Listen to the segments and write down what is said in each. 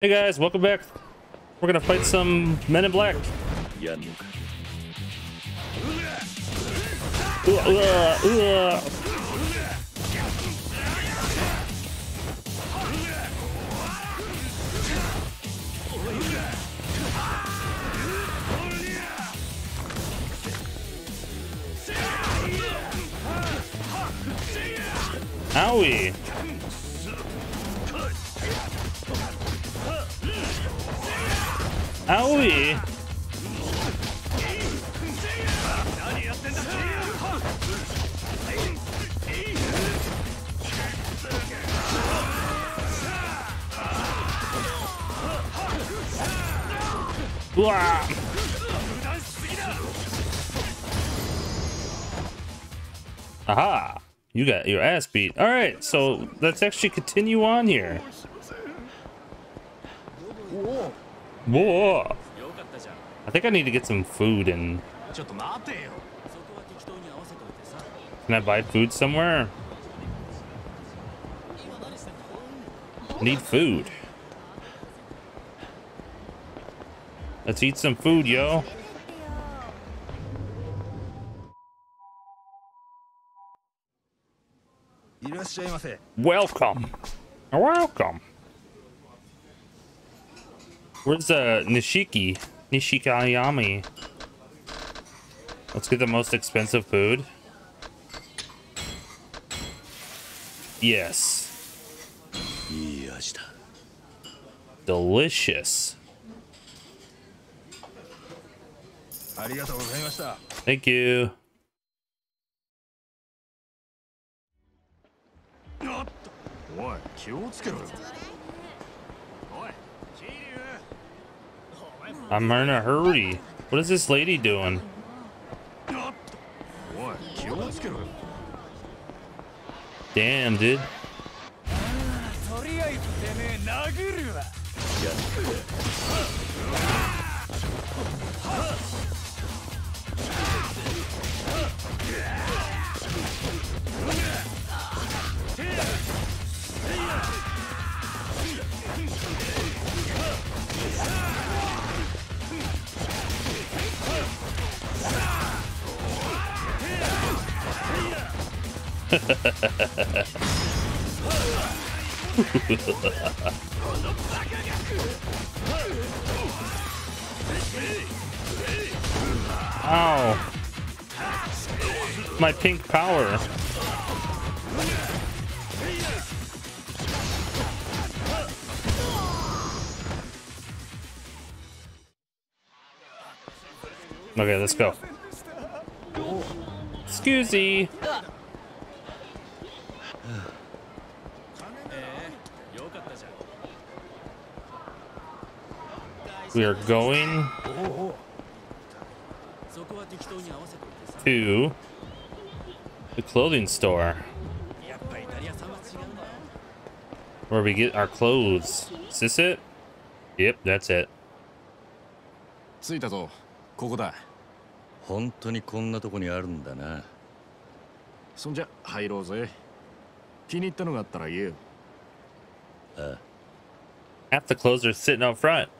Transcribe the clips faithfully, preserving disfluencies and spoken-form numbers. Hey guys, welcome back. We're gonna fight some men in black. Yeah. Ooh, ooh, ooh. Owie. Owie! Blah. Aha! You got your ass beat. All right, so let's actually continue on here. Whoa. I think I need to get some food and... Can I buy food somewhere? I need food. Let's eat some food, yo. Welcome. Welcome. Where's uh, Nishiki? Nishikiyama. Let's get the most expensive food. Yes. Delicious. Thank you. I'm in a hurry. What is this lady doing? Damn, dude. Ow. My pink power. Okay, let's go. Excusey. We are going to the clothing store where we get our clothes. Is this it? Yep, that's it. Half the clothes are sitting out front.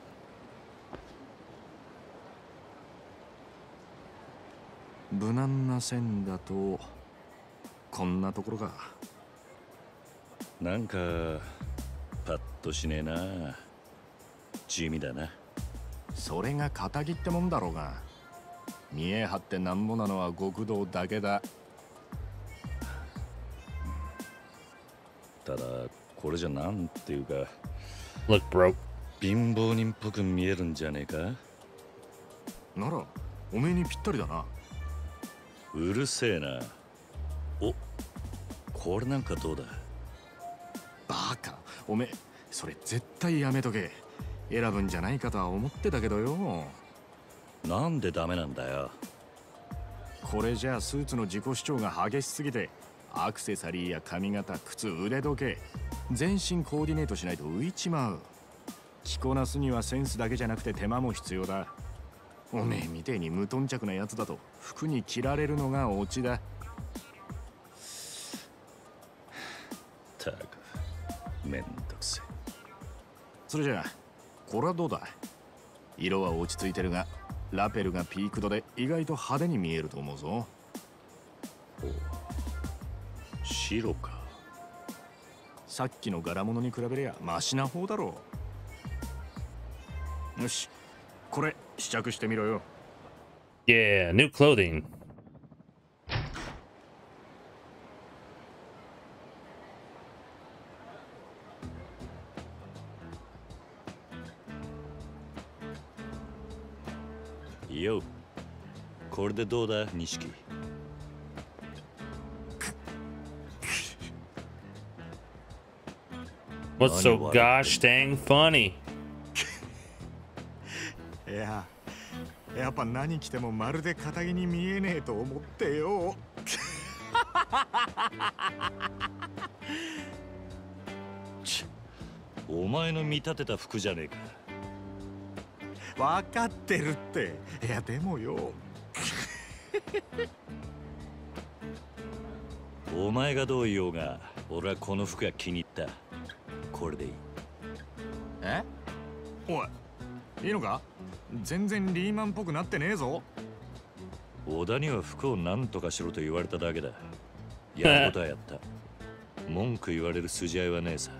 Look, broke. これはどうだ。色は落ち着いてるが、ラペルがピーク度で意外と派手に見えると思うぞ。お、白か。さっきの柄物に比べりゃマシな方だろう。よし、これ試着してみろよ。Yeah, new clothing. Yo, これでどうだ、錦。What's so gosh dang funny? Yeah. やっぱ何着てもまるで堅気に見えねえと思ってよ。お前の見立てた服じゃねえか。わかってるって。いやでもよ。お前がどう言おうが、俺はこの服が気に入った。これでいい。え？おい、いいのか？全然リーマンっぽくなってねえぞ。小田には服を何とかしろと言われただけだ。やることはやった。文句言われる筋合いはねえさ。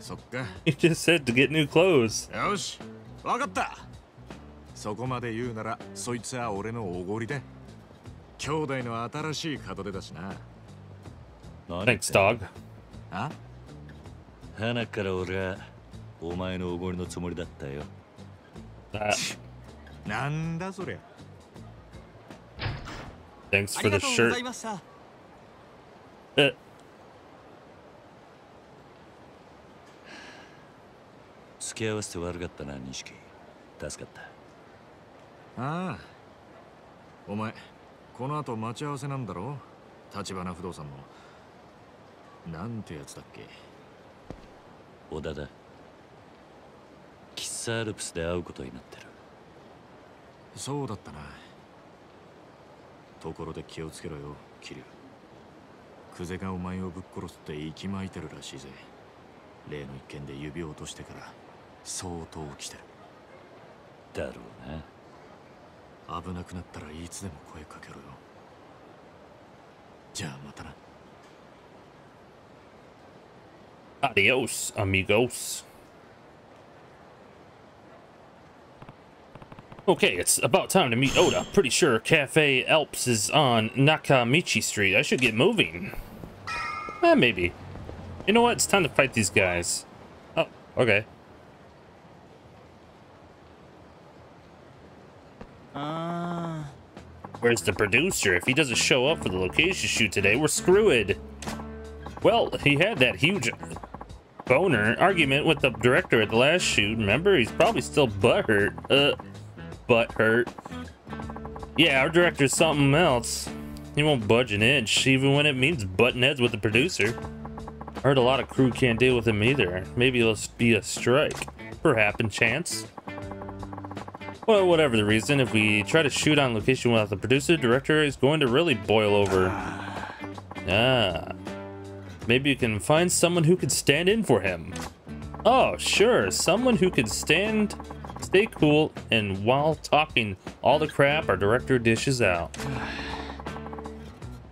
そっか。You just said to get new clothes. よし、わかった。そこまで言うならそいつは俺のおごりで。兄弟の新しい門出だしな。Thanks, dog. あ？花から俺はお前のおごりのつもりだったよ。なんだそれ。Thanks for the shirt. Uh. 付き合わせて悪かったな、錦。助かった。ああ。お前、この後待ち合わせなんだろう？橘不動産の。なんてやつだっけ？小田だ。喫茶アルプスで会うことになってる。そうだったな。ところで気をつけろよ、桐生。クゼがお前をぶっ殺すって息巻いてるらしいぜ。例の一件で指を落としてから相当来てる。だろうね。危なくなったらいつでも声かけろよ。じゃあまたな。アディオス、アミゴス。Okay, it's about time to meet Oda. Pretty sure Cafe Alps is on Nakamichi Street. I should get moving. Eh, maybe. You know what? It's time to fight these guys. Oh, okay. Uh... Where's the producer? If he doesn't show up for the location shoot today, we're screwed. Well, he had that huge boner argument with the director at the last shoot. Remember? He's probably still butthurt. Uh... Butt hurt. Yeah, our director's something else. He won't budge an inch, even when it means butting heads with the producer. I heard a lot of crew can't deal with him either. Maybe it'll be a strike. For happen chance. Well, whatever the reason, if we try to shoot on location without the producer, director is going to really boil over. Ah. Maybe you can find someone who could stand in for him. Oh, sure. Someone who could stand... Stay cool, and while talking all the crap our director dishes out.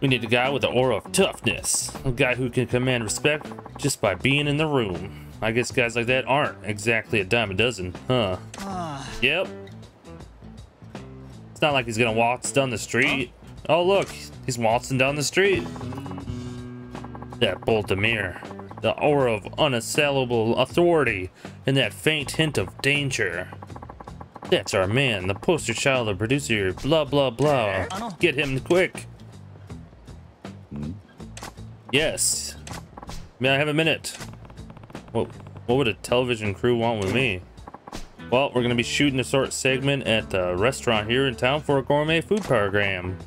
We need a guy with the aura of toughness. A guy who can command respect just by being in the room. I guess guys like that aren't exactly a dime a dozen, huh? Yep. It's not like he's gonna waltz down the street. Oh look, he's waltzing down the street. That bold demeanor. The aura of unassailable authority and that faint hint of danger. That's our man, the poster child, the producer, blah, blah, blah. Get him quick. Yes. May I have a minute? What, what would a television crew want with me? Well, we're going to be shooting a short segment at the restaurant here in town for a gourmet food program.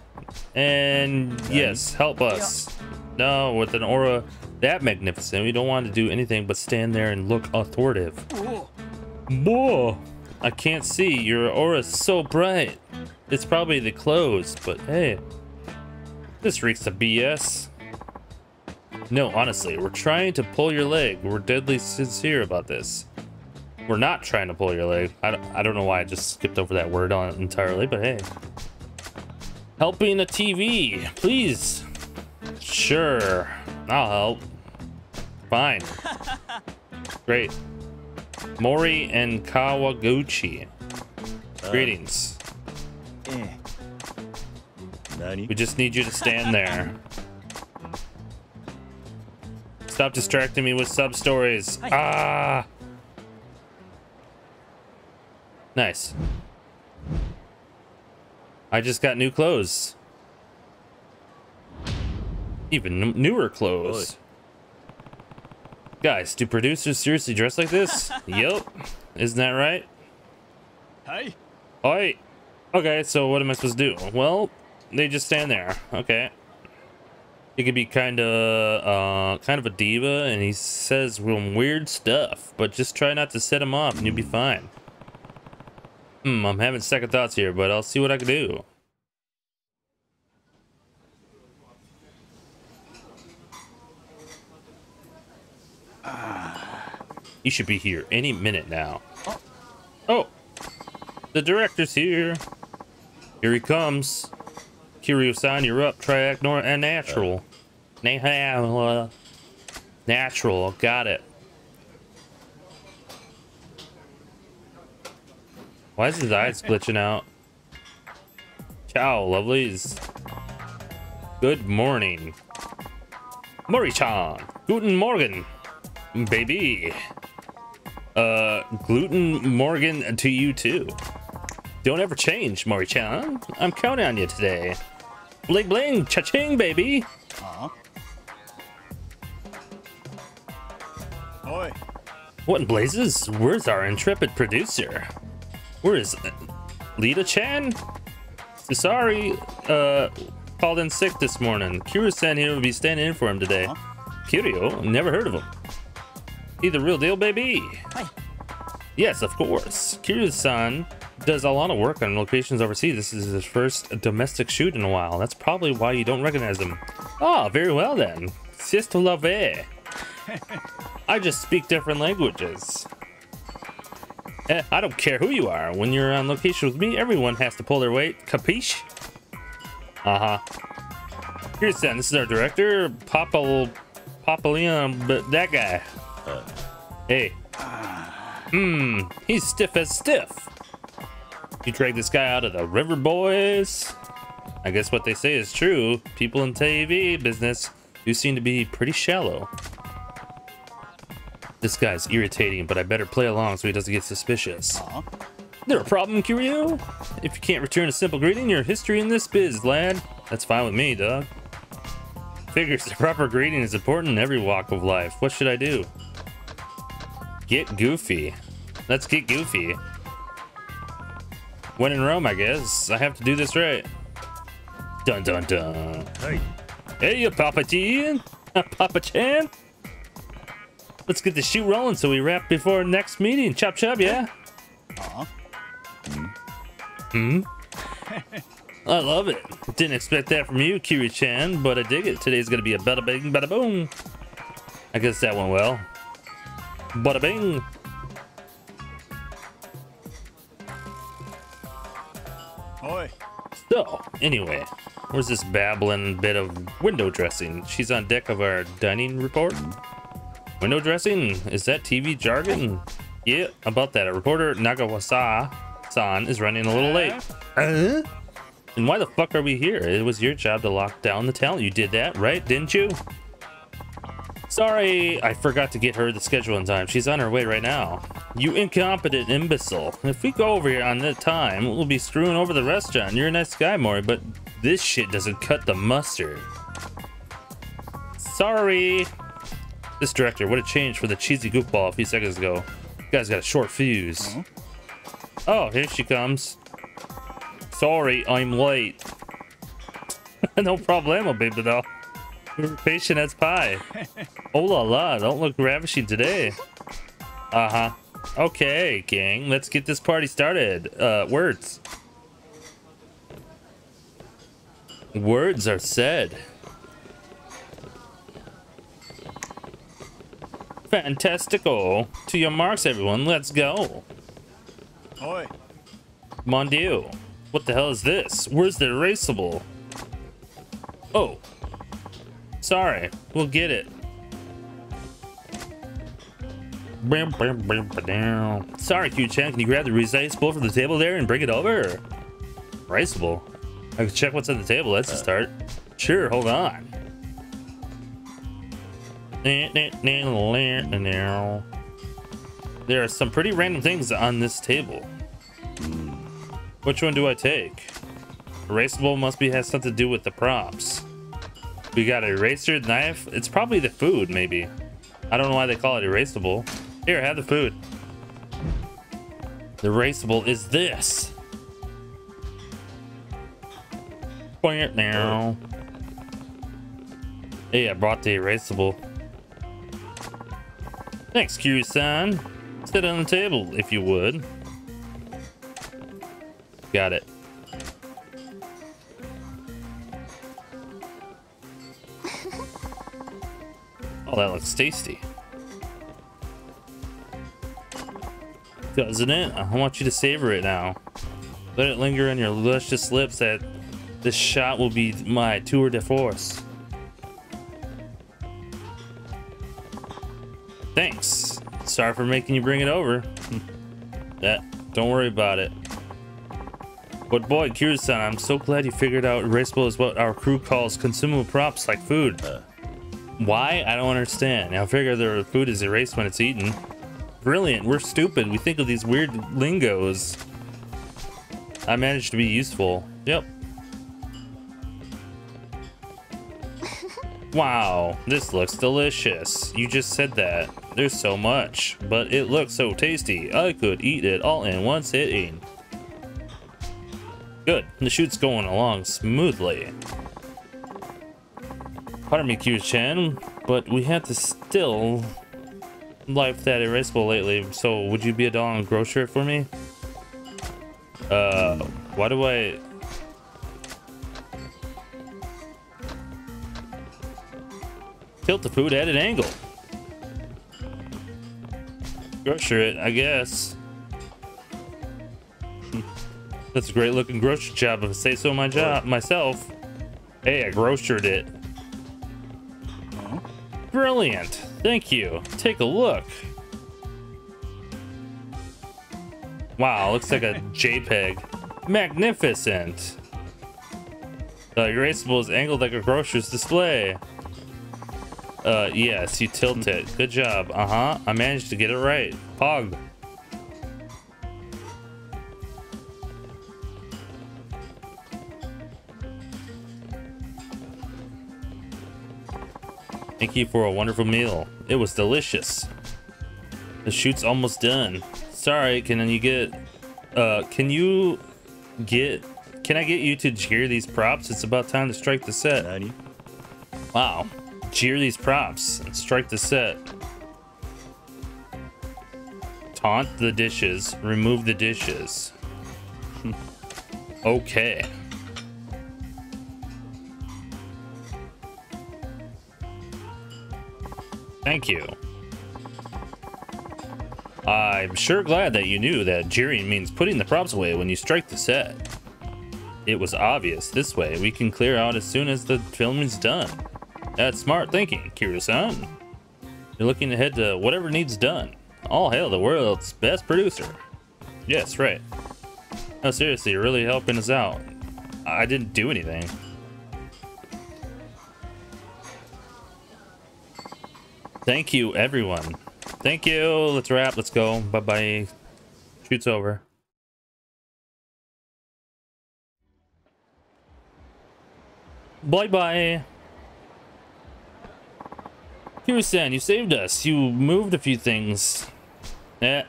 And yes, help us. No, with an aura that magnificent, we don't want to do anything but stand there and look authoritative. Whoa! I can't see. Your aura's so bright. It's probably the clothes, but hey, this reeks of B S. No, honestly, we're trying to pull your leg. We're deadly sincere about this. We're not trying to pull your leg. I don't, I don't know why I just skipped over that word on it entirely, but hey. Helping a T V, please. Sure, I'll help. Fine. Great. Mori and Kawaguchi. Uh, Greetings. Eh. We just need you to stand there. Stop distracting me with sub stories. Ah. Nice. I just got new clothes. Even newer clothes. Guys, do producers seriously dress like this? Yep. Isn't that right? Hi. Alright. Okay, so what am I supposed to do? Well, they just stand there. Okay. He could be kind of, uh, kind of a diva, and he says weird stuff, but just try not to set him off and you'll be fine. Hmm, I'm having second thoughts here, but I'll see what I can do. He should be here any minute now. Oh, the director's here. Here he comes. Kiryu-san, you're up. Try act nor and natural. Uh, natural, got it. Why is his eyes glitching out? Ciao, lovelies. Good morning. Mori-chan. Guten Morgen, baby. Uh, gluten Morgan to you too. Don't ever change, Mori-chan. I'm counting on you today. Bling bling, cha-ching, baby. Uh-huh. Oi. What in blazes? Where's our intrepid producer? Where is Lita-chan? Sorry, uh, called in sick this morning. Kiryu-san here will be standing in for him today. Uh-huh. Kiryu? Never heard of him. He the real deal, baby. Hi. Yes, of course. Kiryu-san does a lot of work on locations overseas. This is his first domestic shoot in a while. That's probably why you don't recognize him. Ah, oh, very well then. C'est tout la vie. I just speak different languages. Eh, I don't care who you are. When you're on location with me, everyone has to pull their weight. Capiche? Uh-huh. Kiryu-san, this is our director, Papa, Papa Leon, but that guy. Uh, hey. Hmm, he's stiff as stiff. You drag this guy out of the river, boys. I guess what they say is true. People in T V business do seem to be pretty shallow. This guy's irritating, but I better play along so he doesn't get suspicious. Aww. There a problem, Kiryu? If you can't return a simple greeting, your history in this biz, lad. That's fine with me, dog. Figures the proper greeting is important in every walk of life. What should I do? Get goofy. Let's get goofy. When in Rome, I guess. I have to do this right. Dun dun dun. Hey, hey you Papa-chan. Papa-chan. Let's get the shoot rolling so we wrap before next meeting. Chop chop, yeah? Aw. Hmm? I love it. Didn't expect that from you, Kiryu-chan, but I dig it. Today's gonna be a bada bing, bada boom. I guess that went well. Bada bing. Oi. So, anyway, where's this babbling bit of window dressing? She's on deck of our dining report. Window dressing? Is that T V jargon? Yeah, about that. A reporter, Nagawasa-san, is running a little late. Uh-huh. And why the fuck are we here? It was your job to lock down the talent. You did that, right? Didn't you? Sorry, I forgot to get her the schedule in time. She's on her way right now. You incompetent imbecile. If we go over here on that time, we'll be screwing over the restaurant. You're a nice guy, Mori, but this shit doesn't cut the mustard. Sorry. This director would have changed for the cheesy goofball a few seconds ago. You guys got a short fuse. Mm-hmm. Oh, here she comes. Sorry, I'm late. No problemo, baby, though. We're patient as pie. Oh la la, don't look ravishing today. Uh-huh. Okay, gang, let's get this party started. Uh, words. Words are said. Fantastical. To your marks, everyone. Let's go. Oi. Mon Dieu. What the hell is this? Where's the erasable? Oh. Sorry. We'll get it. Sorry, Q-chan. Can you grab the erasable from the table there and bring it over? Erasable? I can check what's on the table. That's a start. Sure, hold on. There are some pretty random things on this table. Which one do I take? Erasable must be has something to do with the props. We got an eraser, knife. It's probably the food, maybe. I don't know why they call it erasable. Here, have the food. The erasable is this. Point it now. Hey, I brought the erasable. Thanks, Kiryu-san. Sit on the table, if you would. Got it. Oh, that looks tasty. Doesn't it? I want you to savor it now. Let it linger on your luscious lips that this shot will be my tour de force. Thanks. Sorry for making you bring it over. Yeah, don't worry about it. But boy, Kiryu-san, I'm so glad you figured out erasable is what our crew calls consumable props like food. Uh, why? I don't understand. I figure the food is erased when it's eaten. Brilliant. We're stupid. We think of these weird lingos. I managed to be useful. Yep. Wow, this looks delicious. You just said that. There's so much, but it looks so tasty. I could eat it all in one sitting. Good, the shoot's going along smoothly. Pardon me, Kiryu-chan, but we had to still life that erasable lately, so would you be a doll and grocer for me? Uh, why do I... Tilt the food at an angle. Grocer it, I guess. That's a great looking grocery job, if I say so my job myself. Hey, I grocered it. Brilliant. Thank you. Take a look. Wow, looks like a JPEG. Magnificent. The erasable is angled like a grocer's display. Uh, yes, you tilt it. Good job. Uh-huh. I managed to get it right. Pog. Thank you for a wonderful meal. It was delicious. The shoot's almost done. Sorry, can you get... Uh, can you get... Can I get you to cheer these props? It's about time to strike the set. Wow. Cheer these props and strike the set. Taunt the dishes. Remove the dishes. Okay. Thank you. I'm sure glad that you knew that jeering means putting the props away when you strike the set. It was obvious. This way we can clear out as soon as the film is done. That's smart thinking, Kiryu-san. You're looking ahead to whatever needs done. All hail the world's best producer. Yes, right. No, seriously, you're really helping us out. I didn't do anything. Thank you, everyone. Thank you. Let's wrap. Let's go. Bye-bye. Shoot's over. Bye-bye. Kiryu-san, you saved us. You moved a few things. Eh,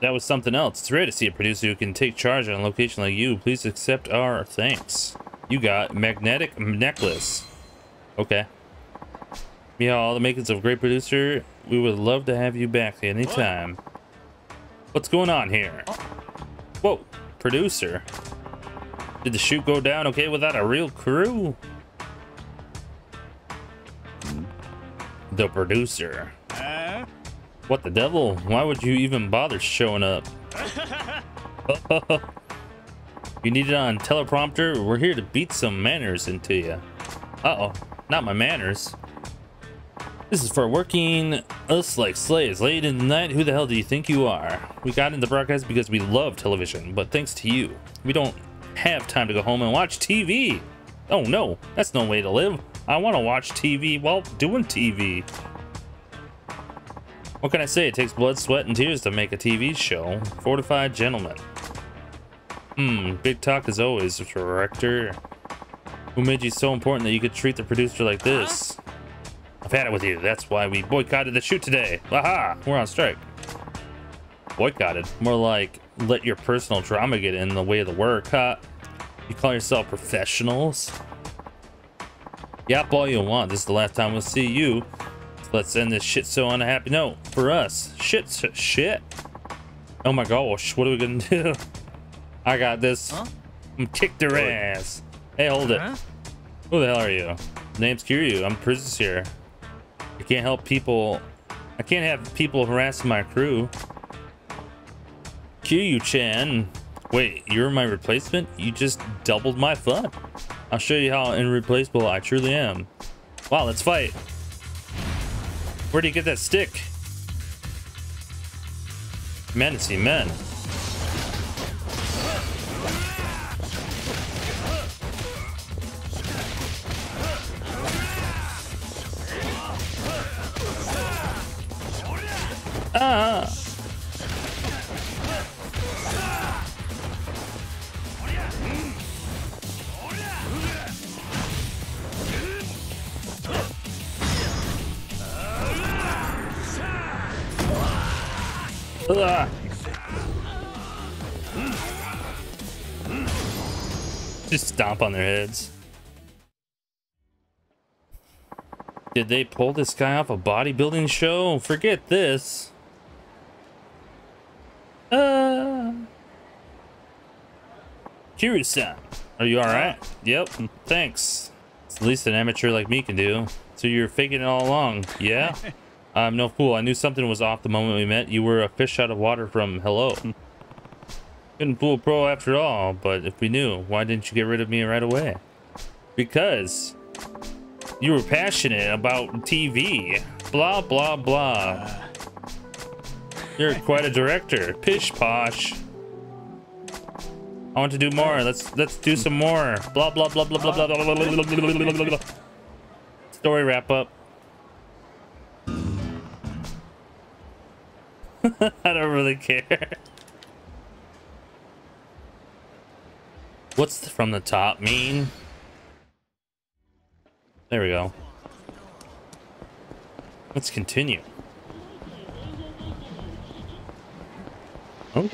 that was something else. It's rare to see a producer who can take charge on a location like you. Please accept our thanks. You got magnetic necklace. Okay. Yeah, all the makings of a great producer. We would love to have you back anytime. What's going on here? Whoa, producer. Did the shoot go down okay without a real crew? The producer. What the devil? Why would you even bother showing up? You need it on teleprompter? We're here to beat some manners into you. Uh-oh, not my manners. This is for working us like slaves. Late in the night, who the hell do you think you are? We got into broadcast because we love television, but thanks to you, we don't have time to go home and watch T V. Oh no, that's no way to live. I want to watch T V while doing T V. What can I say? It takes blood, sweat, and tears to make a T V show. Fortified gentleman. Hmm, big talk as always, director. Who made you so important that you could treat the producer like this? I've had it with you. That's why we boycotted the shoot today. Aha! We're on strike. Boycotted? More like let your personal drama get in the way of the work, huh? You call yourself professionals? Yap all you want. This is the last time we'll see you. So let's end this shit so on a happy note for us. Shit, shit, shit. Oh my gosh, what are we gonna do? I got this. Huh? I'm kicked their ass. Hey, hold uh-huh. it. Who the hell are you? Name's Kiryu. I'm prisoner here. I can't help people. I can't have people harassing my crew. Kiryu-chan. Wait, you're my replacement? You just doubled my fun. I'll show you how irreplaceable I truly am. Wow, let's fight. Where do you get that stick? Men to see men. Ah! Ugh. Just stomp on their heads. Did they pull this guy off a bodybuilding show? Forget this. Uh, Kiryu-san, are you all right? Yep, thanks. It's the least an amateur like me can do. So you're faking it all along, yeah? I'm no fool. I knew something was off the moment we met. You were a fish out of water from hello. Couldn't fool pro after all, but if we knew, why didn't you get rid of me right away? Because you were passionate about T V. Blah, blah, blah. You're quite a director. Pish posh. I want to do more. Let's let's do some more. Blah, blah, blah, blah, blah, blah, blah, blah, blah, blah, blah, blah, blah. Story wrap up. I don't really care. What's the from the top mean? There we go. Let's continue. Oh.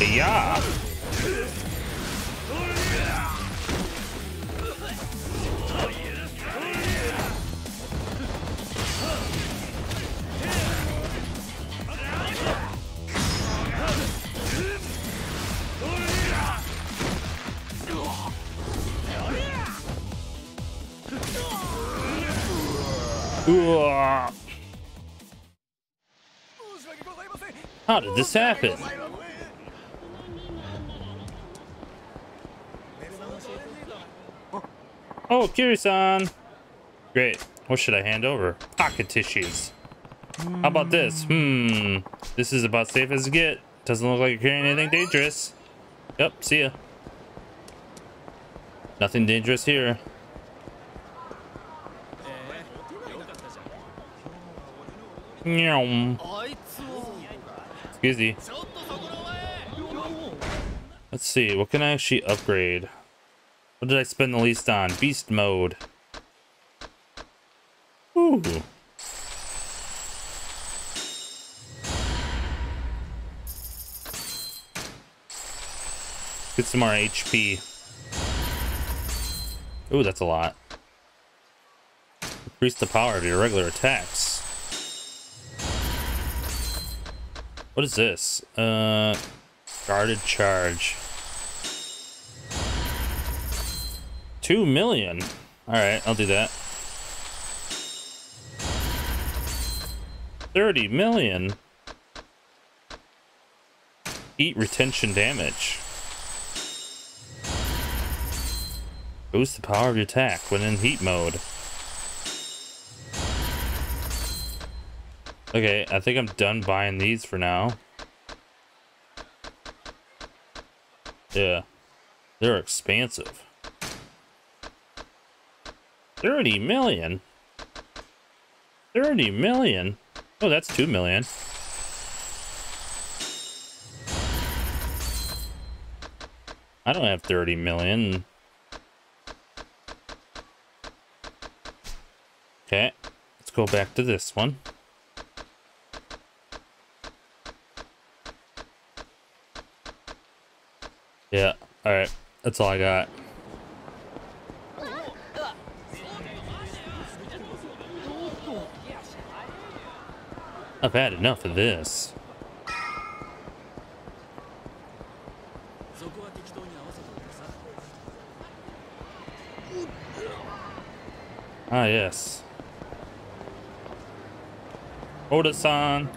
Yeah. How did this happen? Oh, Kiryu-san. Great. What should I hand over? Pocket tissues. How about this? Hmm. This is about safe as it gets. Doesn't look like you're carrying anything dangerous. Yep, see ya. Nothing dangerous here. Excuse me. Let's see. What can I actually upgrade? What did I spend the least on? Beast mode. Ooh. Get some more H P. Ooh, that's a lot. Increase the power of your regular attacks. What is this? Uh, guarded charge. Two million. All right, I'll do that. Thirty million. Heat retention damage. Boost the power of your attack when in heat mode. Okay, I think I'm done buying these for now. Yeah. They're expansive. thirty million? thirty million? Oh, that's two million. I don't have thirty million. Okay, let's go back to this one. Yeah, all right, that's all I got. I've had enough of this. Ah, yes. Oda-san.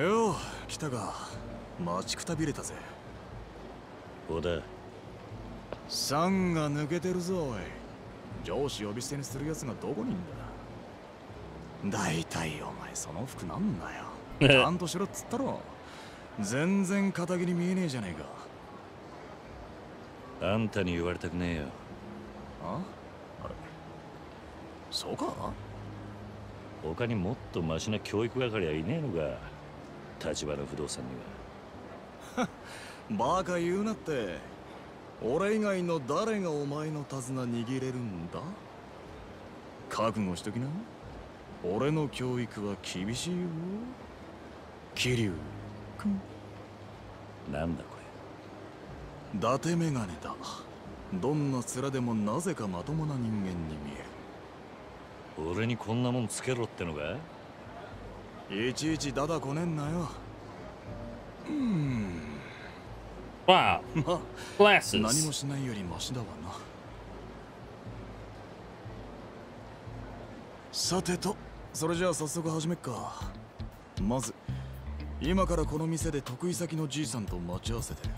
Oh, Kitaga. Machi kutabireta ze. Oda. San ga nuketeru zo, oi. Joshi yobistei ni suru yatsu ga doko ni in da? Daitai omae sono fuku nan da yo. Kanto shiro tsuta ro. Zenzen katagi ni mienei janai ka. あんたに言われたくねえよ。あ？あれ。そうか？他にもっとマシな教育係はいねえのか。橘不動産には。バカ言うなって。俺以外の誰がお前の手綱握れるんだ？覚悟しときな。俺の教育は厳しいよ。桐生君。なんだこれ。 伊達メガネだ。どんな面でもなぜかまともな人間に見える。俺にこんなもんつけろってのか？いちいちダダこねんなよ。うん。わあ。クラス。何もしないよりマシだわな。さてと、それじゃあ早速始めっか。まず、今からこの店で得意先のじいさんと待ち合わせて。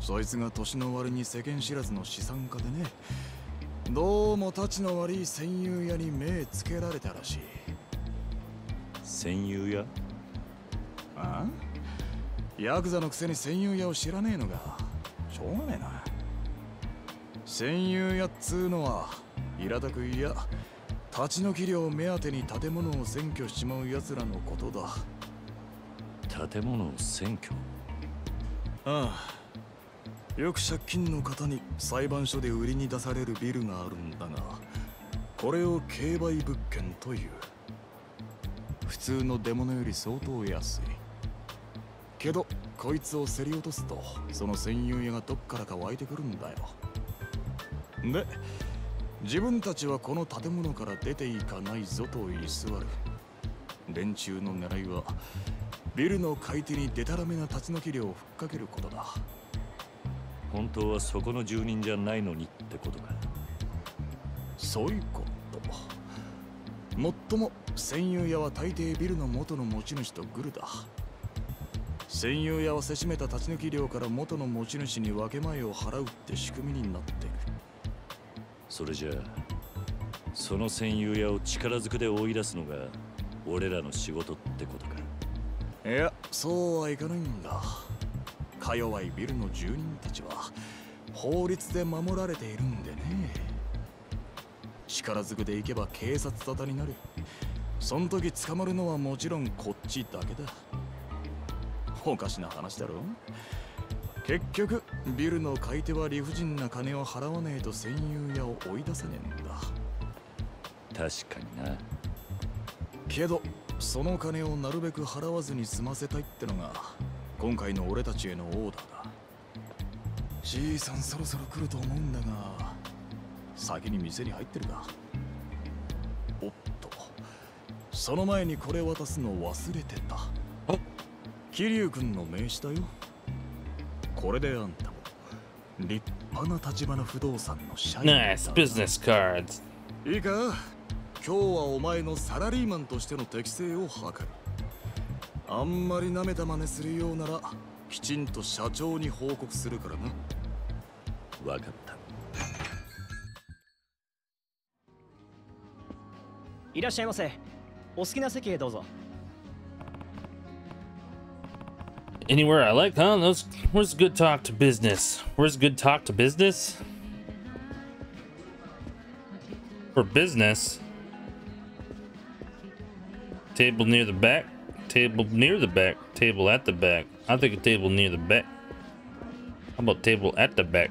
そいつが年の割に世間知らずの資産家でね、どうもたちの悪い戦友屋に目つけられたらしい。戦友屋？ああ？ヤクザのくせに戦友屋を知らねえのがしょうがねえな。戦友屋っつうのは苛たくいや立ち退き料を目当てに建物を占拠しちまうやつらのことだ。建物を占拠？ああ。 よく借金の方に裁判所で売りに出されるビルがあるんだが、これを競売物件という。普通の出物より相当安い。けどこいつを競り落とすと、その占有屋がどっからか湧いてくるんだよ。で、自分たちはこの建物から出ていかないぞと居座る。連中の狙いは、ビルの買い手にデタラメな立ち退き料をふっかけることだ。 本当はそこの住人じゃないのにってことか。そういうこと。もっとも占有屋は大抵ビルの元の持ち主とグルだ。占有屋はせしめた立ち抜き料から元の持ち主に分け前を払うって仕組みになってる。それじゃあその占有屋を力ずくで追い出すのが俺らの仕事ってことか。いや、そうはいかないんだ。 か弱いビルの住人たちは法律で守られているんでね。力ずくで行けば警察沙汰になる。その時捕まるのはもちろんこっちだけだ。おかしな話だろ。結局ビルの買い手は理不尽な金を払わねえと占有屋を追い出せねえんだ。確かにな。けどその金をなるべく払わずに済ませたいってのが 今回の俺たちへのオーダーだ。じいさんそろそろ来ると思うんだが、先に店に入ってるか。おっと、その前にこれ渡すの忘れてた。あ、桐生君の名刺だよ。これであんたも立派な橘不動産の社員。ナイスビジネスカード。いいか、今日はお前のサラリーマンとしての適性を測る。あんまり舐めた真似するようなら。 きちんと社長に報告するからな。分かった。いらっしゃいませ。お好きな席へどうぞ。Anywhere I like, huh? Those, where's good talk to business? Where's good talk to business? For business. Table near the back. Table near the back. Table at the back. I think a table near the back. How about table at the back?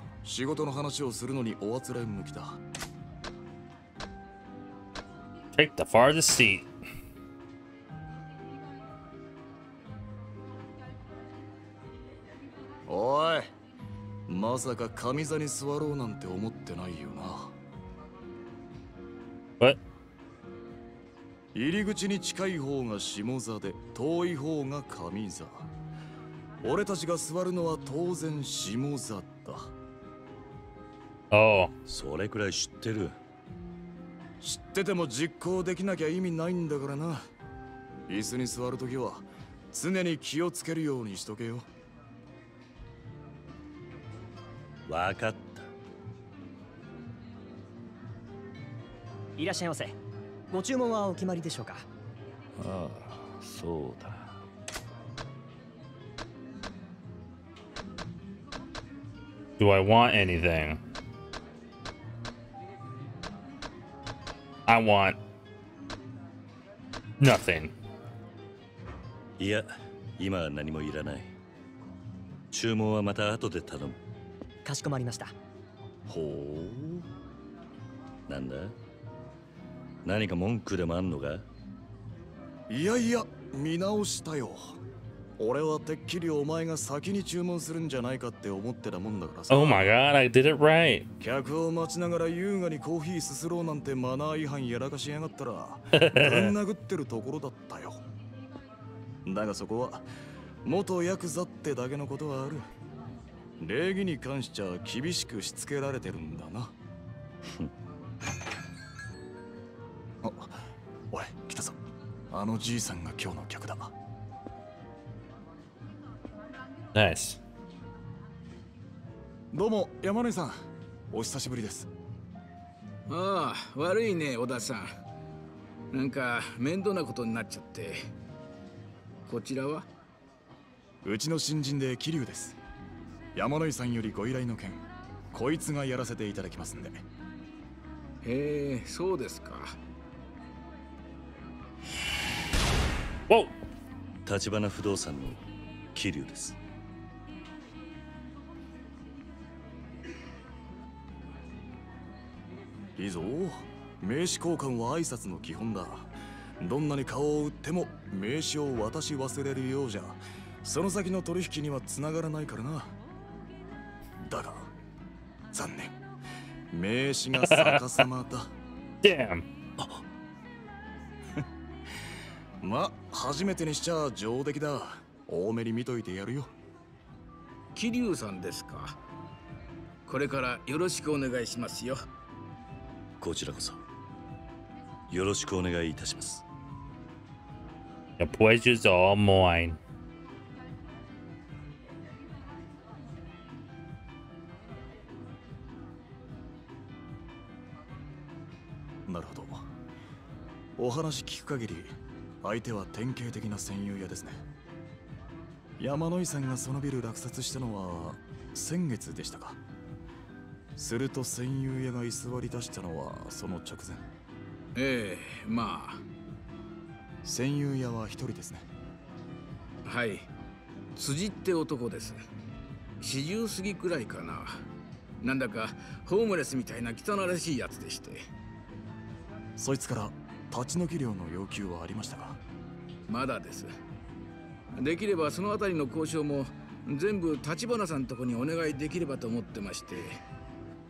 仕事の話をするのにおあつらい向きだ。Take the farthest seat. おい、まさか神座に座ろうなんて思ってないよな。What? 入り口に近い方が下座で、遠い方が上座。俺たちが座るのは当然下座だ。ああ、それくらい知ってる。知ってても実行できなきゃ意味ないんだからな。椅子に座るときは常に気をつけるようにしとけよ。わかった。いらっしゃいませ。 ご注文はお決まりでしょうか。ああ、そうだ。Do I want anything? I want nothing. いや、今は何もいらない。注文はまた後で頼む。かしこまりました。ほう。なんだ？ 何か文句でもあんのか？いやいや、見直したよ。俺はてっきりお前が先に注文するんじゃないかって思ってたもんだからさ。Oh my god, I did it right. 客を待ちながら優雅にコーヒーすすろうなんてマナー違反やらかしやがったら、ぶん殴ってるところだったよ。だがそこは元ヤクザってだけのことはある。礼儀に関しちゃ厳しくしつけられてるんだな。おい、来たぞ。あのじいさんが今日の客だ。ナイス。どうも、山根さん。お久しぶりです。ああ、悪いね、小田さん。なんか面倒なことになっちゃって。こちらは？うちの新人で桐生です。山根さんよりご依頼の件、こいつがやらせていただきますんで。へえ、そうですか。 お、橘不動産の桐生です。いいぞ。名刺交換は挨拶の基本だ。どんなに顔を売っても名刺を渡し忘れるようじゃ、その先の取引にはつながらないからな。だが残念、名刺が逆さまだ。Damn。 ま、初めてにしちゃ上出来だ。大目に見といてやるよ。桐生さんですか。これからよろしくお願いしますよ。こちらこそよろしくお願いいたします。The pleasure's all mine. なるほど。お話聞く限り、 相手は典型的な戦友屋ですね。山井さんがそのビル落札したのは先月でしたか。すると戦友屋が居座り出したのはその直前。ええ、まあ。戦友屋は一人ですね。はい、辻って男です。四十過ぎくらいかな。なんだかホームレスみたいな汚らしいやつでして。そいつから立ち退き料の要求はありましたか？まだです。できればそのあたりの交渉も全部橘さんとこにお願いできればと思ってまして。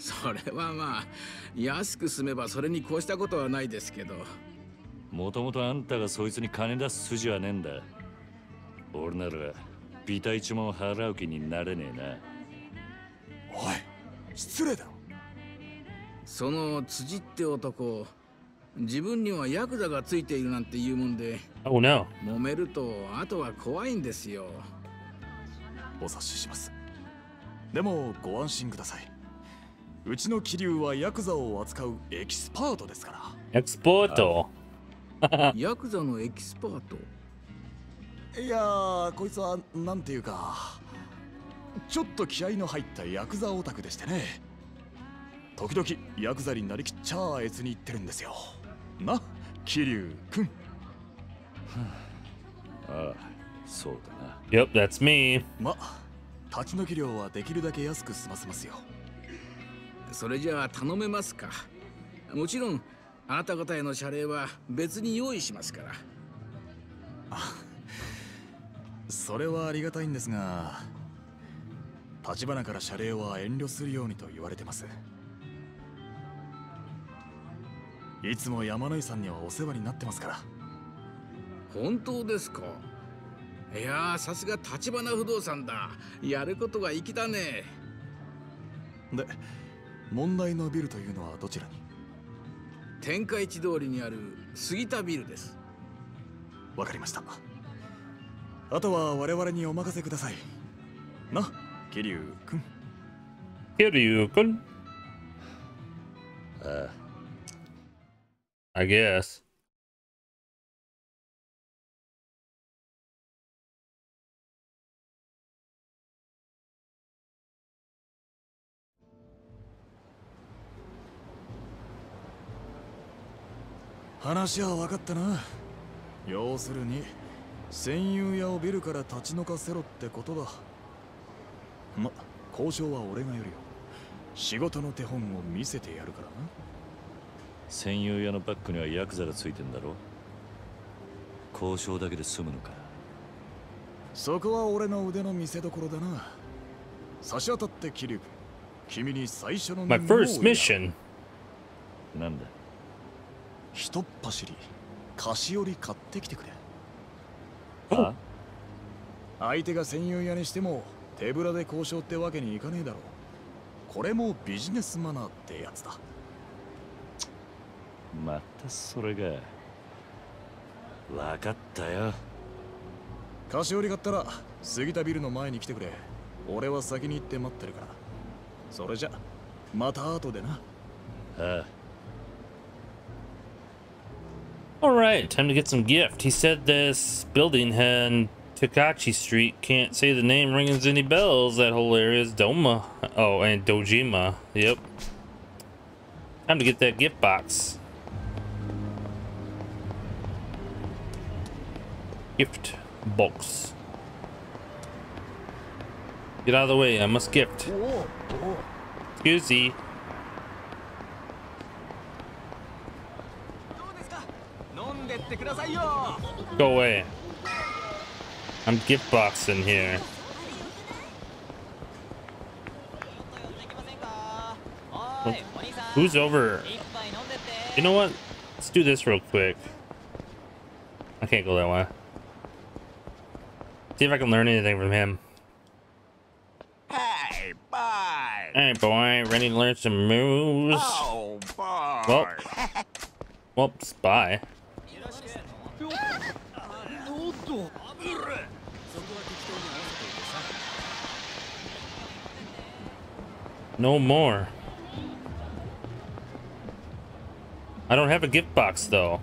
それはまあ、安く済めばそれに越したことはないですけど。もともとあんたがそいつに金出す筋はねえんだ。俺ならビタ一文払う気になれねえな。おい、失礼だろ。その辻って男、自分にはヤクザがついているなんて言うもんで、oh, no. 揉めるとあとは怖いんですよ。お察しします。でもご安心ください。うちの桐生はヤクザを扱うエキスパートですから。エキスパートヤクザのエキスパート。いやー、こいつはなんていうか、ちょっと気合いの入ったヤクザオタクでしてね。時々ヤクザになりきっちゃあえつに言ってるんですよ。な、桐生くん。ああ、そうだな。Yep, that's me。ま、立ち退き料はできるだけ安く済ませますよ。それじゃあ頼めますか？もちろんあなた方への謝礼は別に用意しますから。あ、それはありがたいんですが、橘から謝礼は遠慮するようにと言われてます。いつも山野井さんにはお世話になってますから。本当ですか？いやー、さすが橘不動産だ。やることが粋だね。で、問題のビルというのはどちらに？天下一通りにある杉田ビルです。わかりました。あとは我々にお任せください。な、桐生くん。桐生くん。ああ、I guess.話は分かったな。要するに、戦友屋をビルから立ち退かせろってことだ。ま、交渉は俺がやるよ。仕事の手本を見せてやるからな。戦友屋のバックにはヤクザがついてんだろ。交渉だけで済むのか。そこは俺の腕の見せ所だな。差し当たってキリュウ、君に最初の任務をやる。My first mission。なんだ。ひとっ走り菓子折り買ってきてくれ。あ？相手が戦友屋にしても手ぶらで交渉ってわけにいかねえだろ。これもビジネスマナーってやつだ。またそれが。分かったよ。菓子折り買ったら杉田ビルの前に来てくれ。俺は先に行って待ってるから。それじゃまた後でな。ああ。Alright, time to get some gift. He said this building on Takachi Street. Can't say the name rings any bells. That whole area is Doma. Oh, and Dojima. Yep. Time to get that gift box. Gift box. Get out of the way, I must gift. Excuse-y. Go away. I'm gift boxing here. Who's over? You know what? Let's do this real quick. I can't go that way. See if I can learn anything from him. Hey, boy. Hey, boy. Ready to learn some moves? Oh, boy. Well, whoops, bye. No more. I don't have a gift box, though.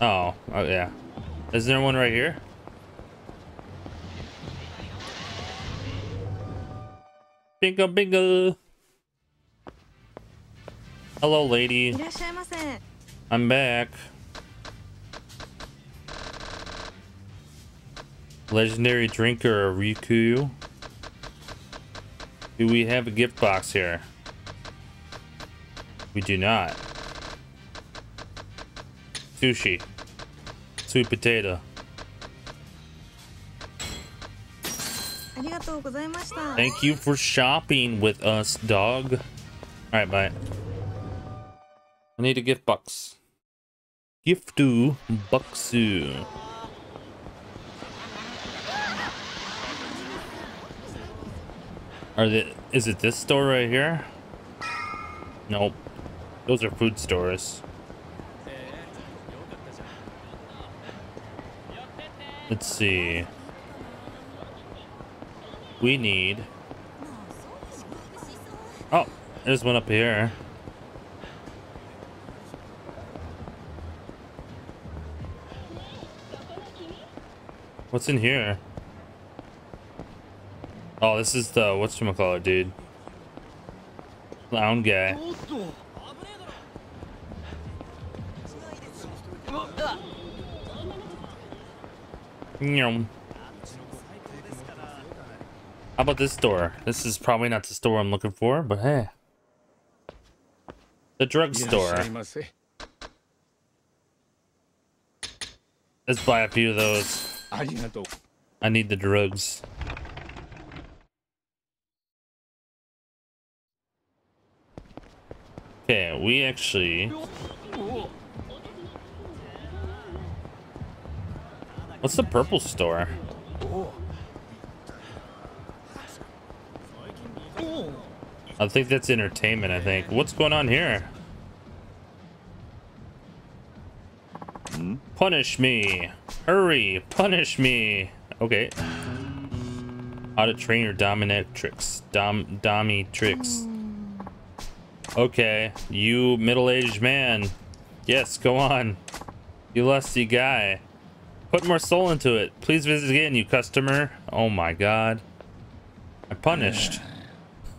Oh, oh yeah. Is there one right here? Bingo, bingo. Hello, lady. I'm back. Legendary drinker, Riku. Do we have a gift box here? We do not. Sushi. Sweet potato. Thank you for shopping with us, dog. Alright, bye. I need a gift box. Giftu Buxu. Are the is it this store right here? Nope. Those are food stores. Let's see. We need. Oh, there's one up here. What's in here? Oh, this is the whatchamacallit, dude. Clown guy. Yum. How about this store? This is probably not the store I'm looking for, but hey. The drugstore. Let's buy a few of those. I need the drugs. Okay, we actually... What's the purple store? I think that's entertainment, I think. What's going on here? Punish me. Hurry. Punish me. Okay. How to train your dominatrix. Dom, dommy tricks. Okay. You middle-aged man. Yes, go on. You lusty guy. Put more soul into it. Please visit again, you customer. Oh my god. I punished.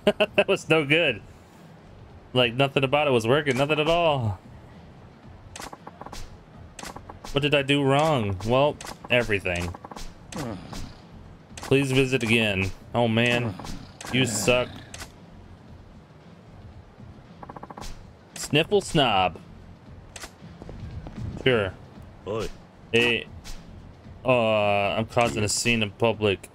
That was no good. Like, nothing about it was working. Nothing at all. What did I do wrong? Well, everything. Please visit again. Oh man. You suck. Sniffle snob. Sure. Boy. Hey. Uh, I'm causing a scene in public.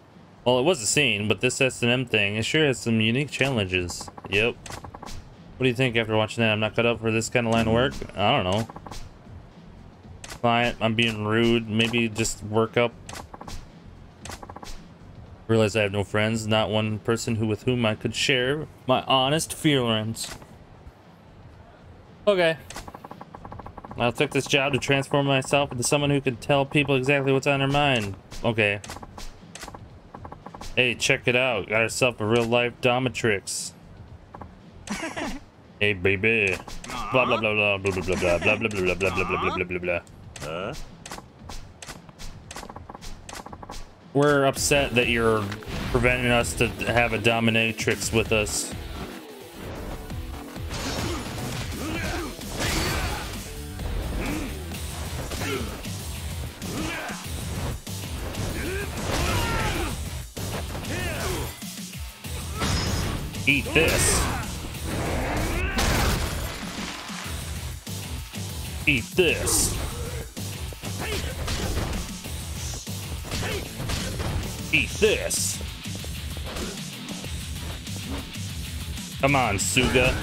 Well, it was a scene, but this S and M thing, it sure has some unique challenges. Yep. What do you think after watching that? I'm not cut out for this kind of line of work? I don't know. Client, I'm being rude. Maybe just work up. Realize I have no friends. Not one person who with whom I could share my honest feelings. Okay. I took this job to transform myself into someone who could tell people exactly what's on their mind. Okay. Hey, check it out. Got herself a real-life dominatrix. Hey, baby. Blah, blah, blah, blah, blah, blah, blah, blah, blah, blah, blah, blah, blah, blah, blah, blah. We're upset that you're preventing us to have a dominatrix with us. Eat this. Eat this. Eat this. Come on, Suga.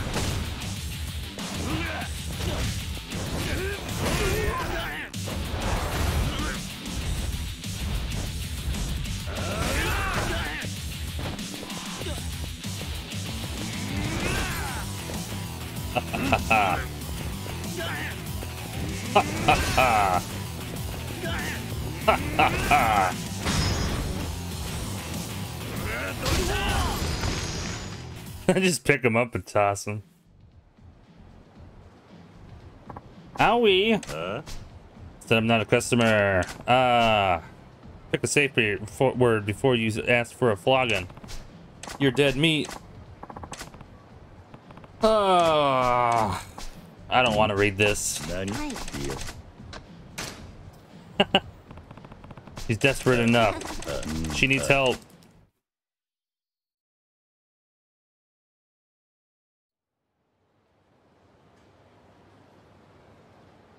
ha! Ha ha ha! Ha ha ha! I just pick him up and toss him. Owie! Uh? Said I'm not a customer. Ah! Uh, pick a safe word before you ask for a flogging. You're dead meat. Oh, I don't want to read this. She's desperate enough. She needs help.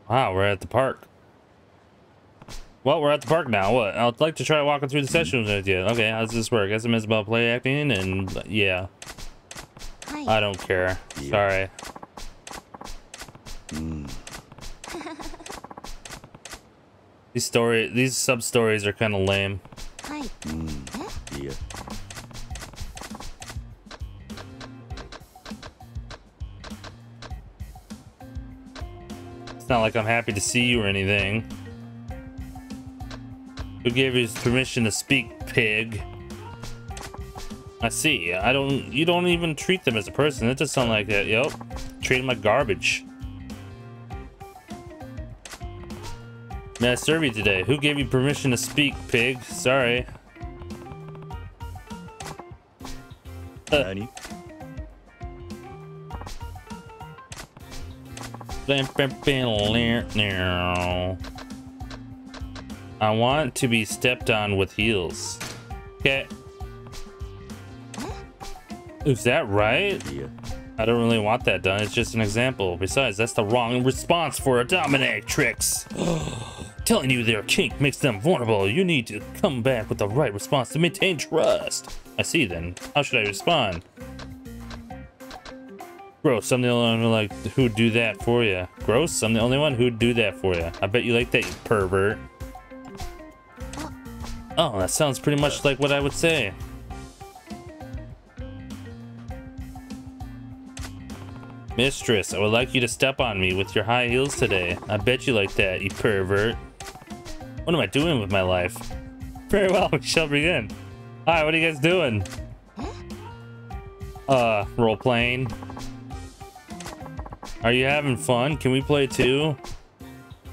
Wow, we're at the park. Well, we're at the park now. What? I'd like to try walking through the sessions with you. Okay, how does this work? S M S about play acting and yeah. I don't care. Yeah. Sorry. Mm. These story, these sub stories are kind of lame. Mm. Yeah. It's not like I'm happy to see you or anything. Who gave you permission to speak, pig? I see. I don't. You don't even treat them as a person. It doesn't sound like that. Yep. Treat them like garbage. May I serve you today? Who gave you permission to speak, pig? Sorry. I want to be stepped on with heels. Okay. Is that right? Yeah. I don't really want that done. It's just an example. Besides, that's the wrong response for a dominatrix. Telling you their kink makes them vulnerable. You need to come back with the right response to maintain trust. I see then. How should I respond? Gross, I'm the only one like, who'd do that for you. Gross, I'm the only one who'd do that for you. I bet you like that, you pervert. Oh, that sounds pretty much like what I would say. Mistress, I would like you to step on me with your high heels today. I bet you like that, you pervert. What am I doing with my life? Very well, we shall begin. Hi, what are you guys doing? Uh, role playing. Are you having fun? Can we play too?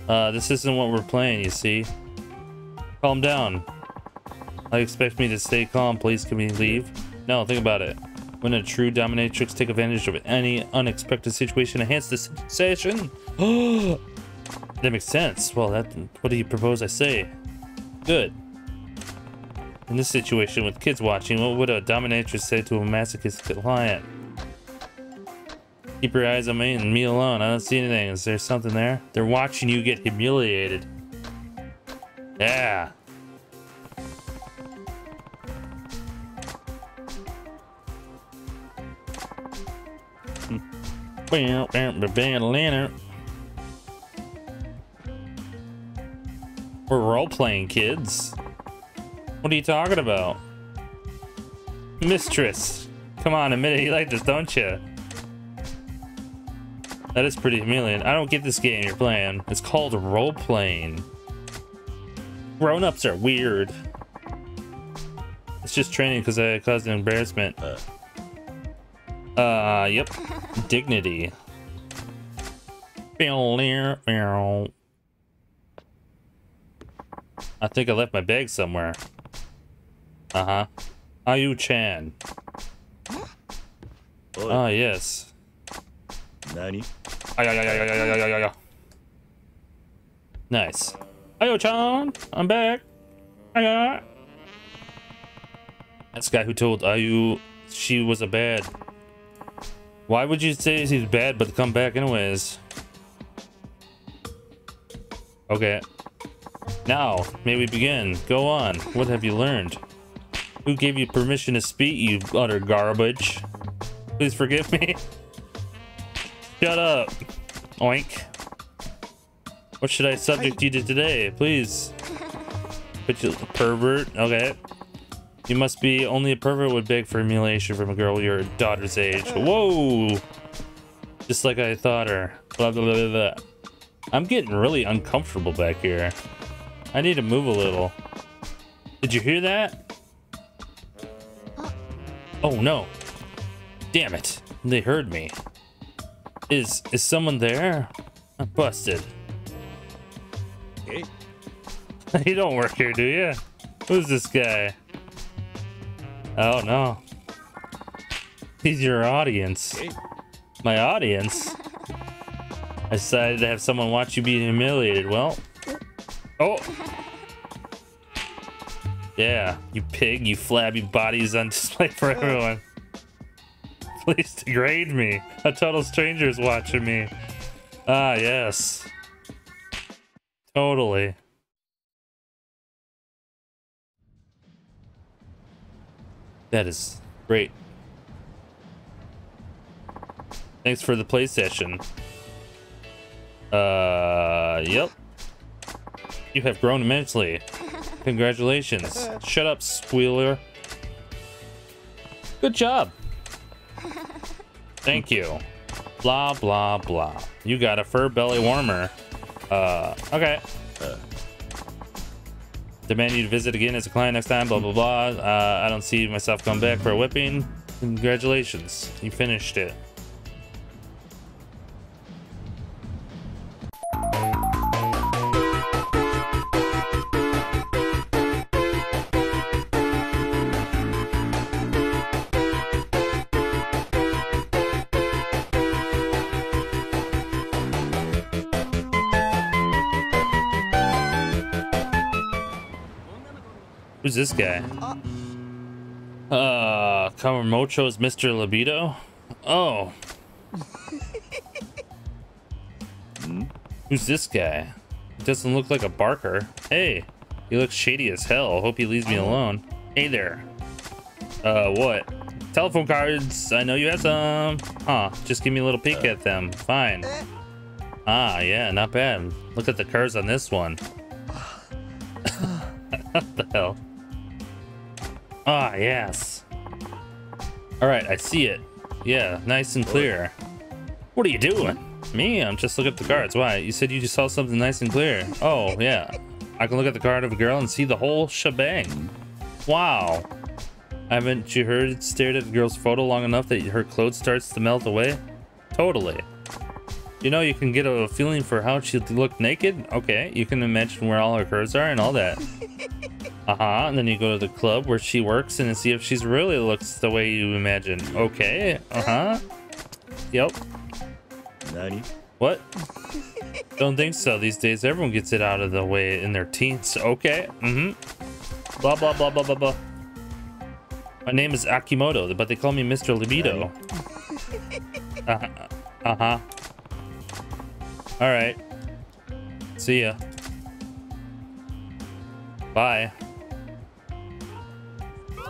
Uh, this isn't what we're playing, you see. Calm down. I expect me to stay calm, please. Can we leave? No, think about it. When a true dominatrix take advantage of any unexpected situation, enhance the sensation. That makes sense. Well, that. What do you propose I say? Good. In this situation, with kids watching, what would a dominatrix say to a masochist client? Keep your eyes on me and me alone. I don't see anything. Is there something there? They're watching you get humiliated. Yeah. We're role-playing, kids. What are you talking about? Mistress, come on, admit it. You like this, don't you? That is pretty humiliating. I don't get this game you're playing. It's called role-playing. Grown-ups are weird. It's just training because I caused an embarrassment. Uh. Uh, yep. Dignity. I think I left my bag somewhere. Uh-huh. Ayu-chan. Ah, yes. Nani? Nice. Ayu-chan! I'm back! That's the guy who told Ayu she was a bad... Why would you say he's bad but come back anyways? Okay. Now, may we begin? Go on. What have you learned? Who gave you permission to speak, you utter garbage? Please forgive me. Shut up. Oink. What should I subject you to today? Please. But you pervert. Okay. You must be only a pervert would beg for humiliation from a girl your daughter's age. Whoa! Just like I thought her. Blah, blah, blah, blah. I'm getting really uncomfortable back here. I need to move a little. Did you hear that? Oh no. Damn it. They heard me. Is is someone there? I'm busted. Hey. You don't work here, do you? Who's this guy? Oh no. He's your audience. Hey. My audience? I decided to have someone watch you be humiliated. Well, oh yeah, you pig, you flabby body is on display for everyone. Please degrade me. A total stranger is watching me. Ah yes, totally. That is great. Thanks for the play session. Uh, yep. You have grown immensely. Congratulations. Shut up, squealer. Good job. Thank you. Blah, blah, blah. You got a fur belly warmer. Uh, okay. Uh, demand you to visit again as a client next time, blah, blah, blah. Uh, I don't see myself going back for a whipping. Congratulations. You finished it. Who's this guy? Uh, Kawamocho's Mister Libido? Oh. Who's this guy? He doesn't look like a barker. Hey, he looks shady as hell. Hope he leaves me alone. Hey there. Uh, what? Telephone cards. I know you have some. Huh, just give me a little peek at them. Fine. Ah, yeah, not bad. Look at the curves on this one. What the hell? Ah, yes. All right, I see it. Yeah, nice and clear. What are you doing? Me? I'm just looking at the cards. Why? You said you just saw something nice and clear. Oh, yeah. I can look at the card of a girl and see the whole shebang. Wow. Haven't you heard stared at the girl's photo long enough that her clothes starts to melt away? Totally. You know, you can get a feeling for how she looked naked. Okay, you can imagine where all her curves are and all that. Uh-huh, and then you go to the club where she works and see if she's really looks the way you imagine. Okay, uh-huh. Yep. Nani? What? Don't think so. These days, everyone gets it out of the way in their teens. Okay, mm-hmm. Blah, blah, blah, blah, blah, blah. My name is Akimoto, but they call me Mister Libido. Uh-huh. Uh-huh. All right. See ya. Bye.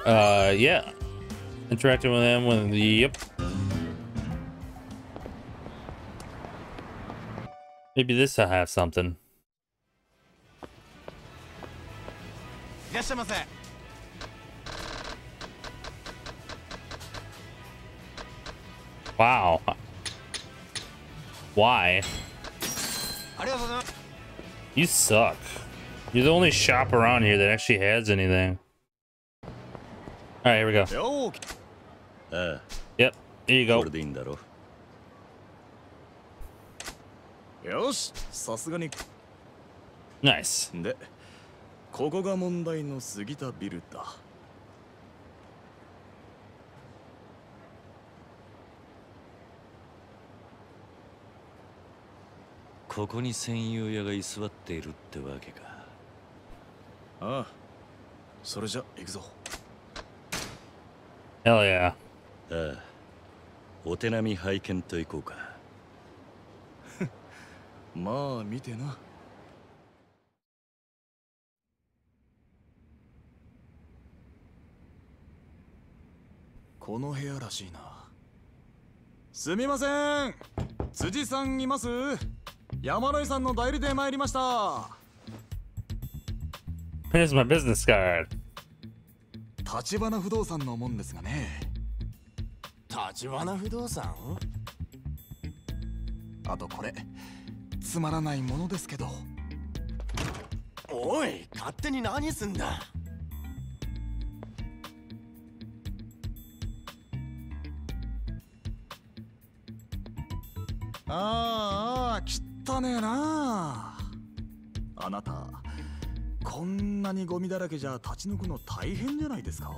Uh, yeah. Interacting with them with the, yep. Maybe this will have something. Get some of that. Wow. Why? You suck. You're the only shop around here that actually has anything. All right, here we go. Uh, yep, here you go. Nice. Hell yeah. Uh, Here's my business card. Tachibana Fudosan no mon desu ga ne. Tachibana Fudosan? あとこれつまらないものですけど。おい、勝手に何すんだ。ああ、汚ねえな。あなた、こんなにゴミだらけじゃ立ち退くの大変じゃないですか？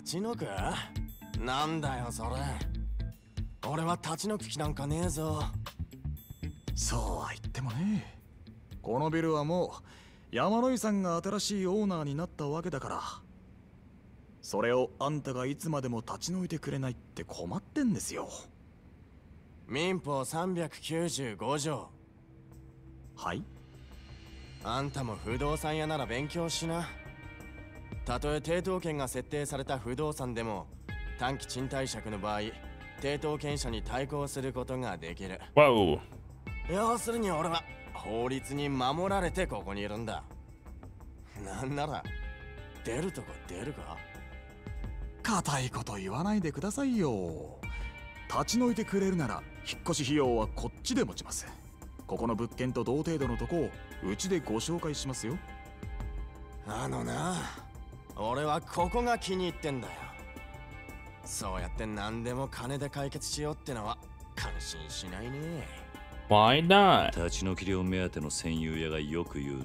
立ち退く？なんだよそれ。俺は立ち退く気なんかねえぞ。そうは言ってもね、このビルはもう山野井さんが新しいオーナーになったわけだから、それをあんたがいつまでも立ち退いてくれないって困ってんですよ。民法さんびゃくきゅうじゅうご条。はい？あんたも不動産屋なら勉強しな。たとえ抵当権が設定された不動産でも、短期賃貸借の場合、抵当権者に対抗することができる。わお。要するに俺は法律に守られてここにいるんだ。なんなら出るとこ出るか。固いこと言わないでくださいよ。立ち退いてくれるなら引っ越し費用はこっちで持ちます。ここの物件と同程度のとこをうちでご紹介しますよ。あのな、俺はここが気に入ってんだよ。そうやって何でも金で解決しようってのは感心しないね。Why not? 立ち退き料目当ての占有屋がよく言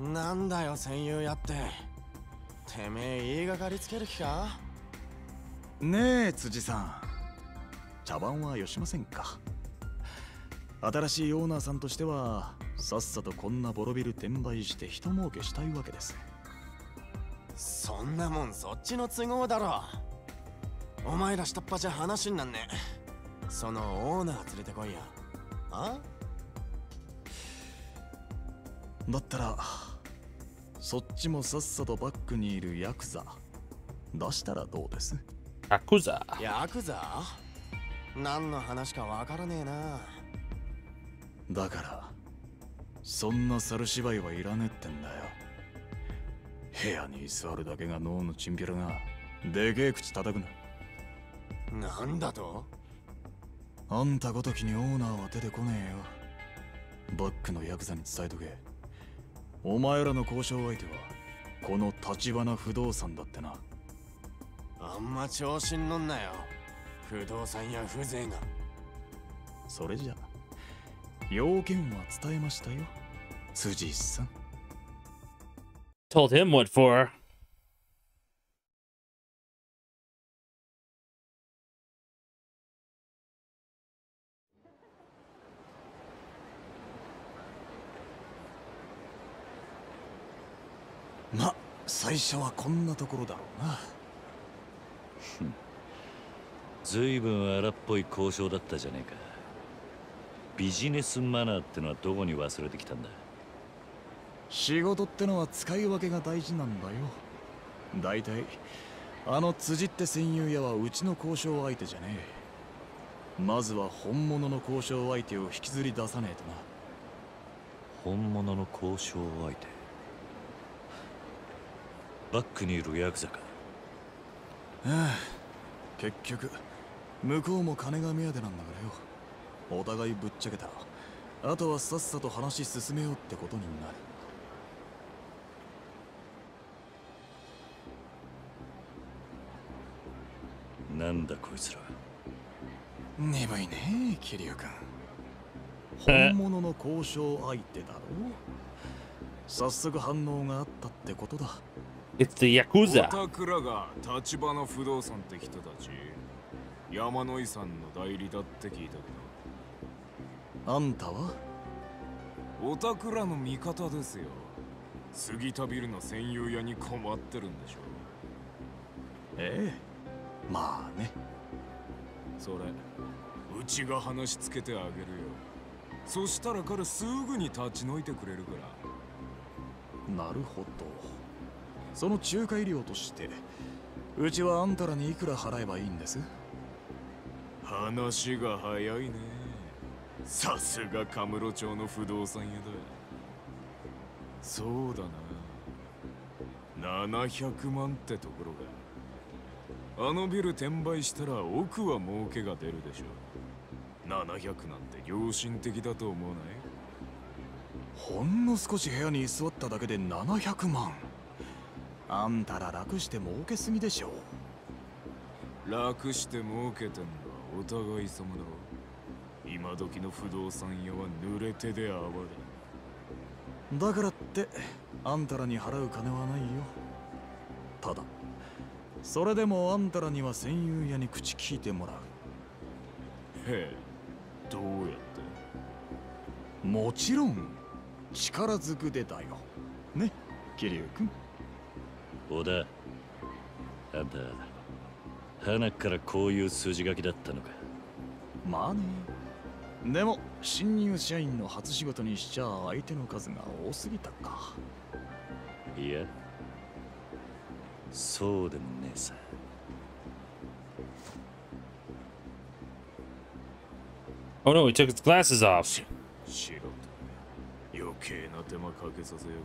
うな。なんだよ占有屋って。てめえ言いがかりつける気かねえ辻さん。茶番はよしませんか。新しいオーナーさんとしてはさっさとこんなボロビル転売して人儲けしたいわけです。そんなもんそっちの都合だろ。お前ら下っ端じゃ話になんねえ。そのオーナー連れてこいよ。あ？だったらそっちもさっさとバックにいるヤクザ出したらどうです？ヤクザ？ヤクザ？何の話かわからねえな。だからそんな猿芝居はいらねえってんだよ。部屋に座るだけが脳のチンピラがでけえ口叩くな。なんだと？あんたごときにオーナーは出てこねえよ。バックのヤクザに伝えとけ。お前らの交渉相手はこの橘不動産だってな。あんま調子に乗んなよ、不動産や風情が。それじゃ要件は伝えましたよ、辻さん。Told him what for. Ma, 最初はこんなところだろうな。ずいぶん荒っぽい交渉だったじゃねえか。ビジネスマナーってのはどこに忘れてきたんだ。仕事ってのは使い分けが大事なんだよ。だいたいあの辻って占有屋はうちの交渉相手じゃねえ。まずは本物の交渉相手を引きずり出さねえとな。本物の交渉相手。バックにいるヤクザか。ああ、結局向こうも金が目当てなんだからよ。お互いぶっちゃけたらあとはさっさと話進めようってことになる。なんだこいつら。鈍いねえ桐生君。本物の交渉相手だろ。早速反応があったってことだ。It's the Yakuza。おたくらが立場の不動産って人たち、山野井さんの代理だって聞いたけど。あんたは？おたくらの味方ですよ。杉田ビルの占有屋に困ってるんでしょ。ええ。まあね。それうちが話つけてあげるよ。そしたら彼すぐに立ち退いてくれるから。なるほど。その仲介料としてうちはあんたらにいくら払えばいいんです？話が早いね。さすがカムロ町の不動産屋だ。そうだな、ななひゃくまんってところが。あのビル転売したら奥は儲けが出るでしょななひゃくなんて良心的だと思わない？ほんの少し部屋に居座っただけでななひゃくまん。あんたら楽して儲けすぎでしょう。楽して儲けたのはお互い様だろ。今時の不動産屋は濡れ手で暴れ。だからってあんたらに払う金はないよ。ただそれでもあんたらには戦友屋に口聞いてもらう。へえ、どうやって？もちろん力ずくでだよね、桐生君。小田、あんたはなからこういう筋書きだったのか。まあね、でも新入社員の初仕事にしちゃ相手の数が多すぎたか。いや、そうでもねえさ。Oh no, he took his glasses off. しろ、余計な手間かけさせやがる。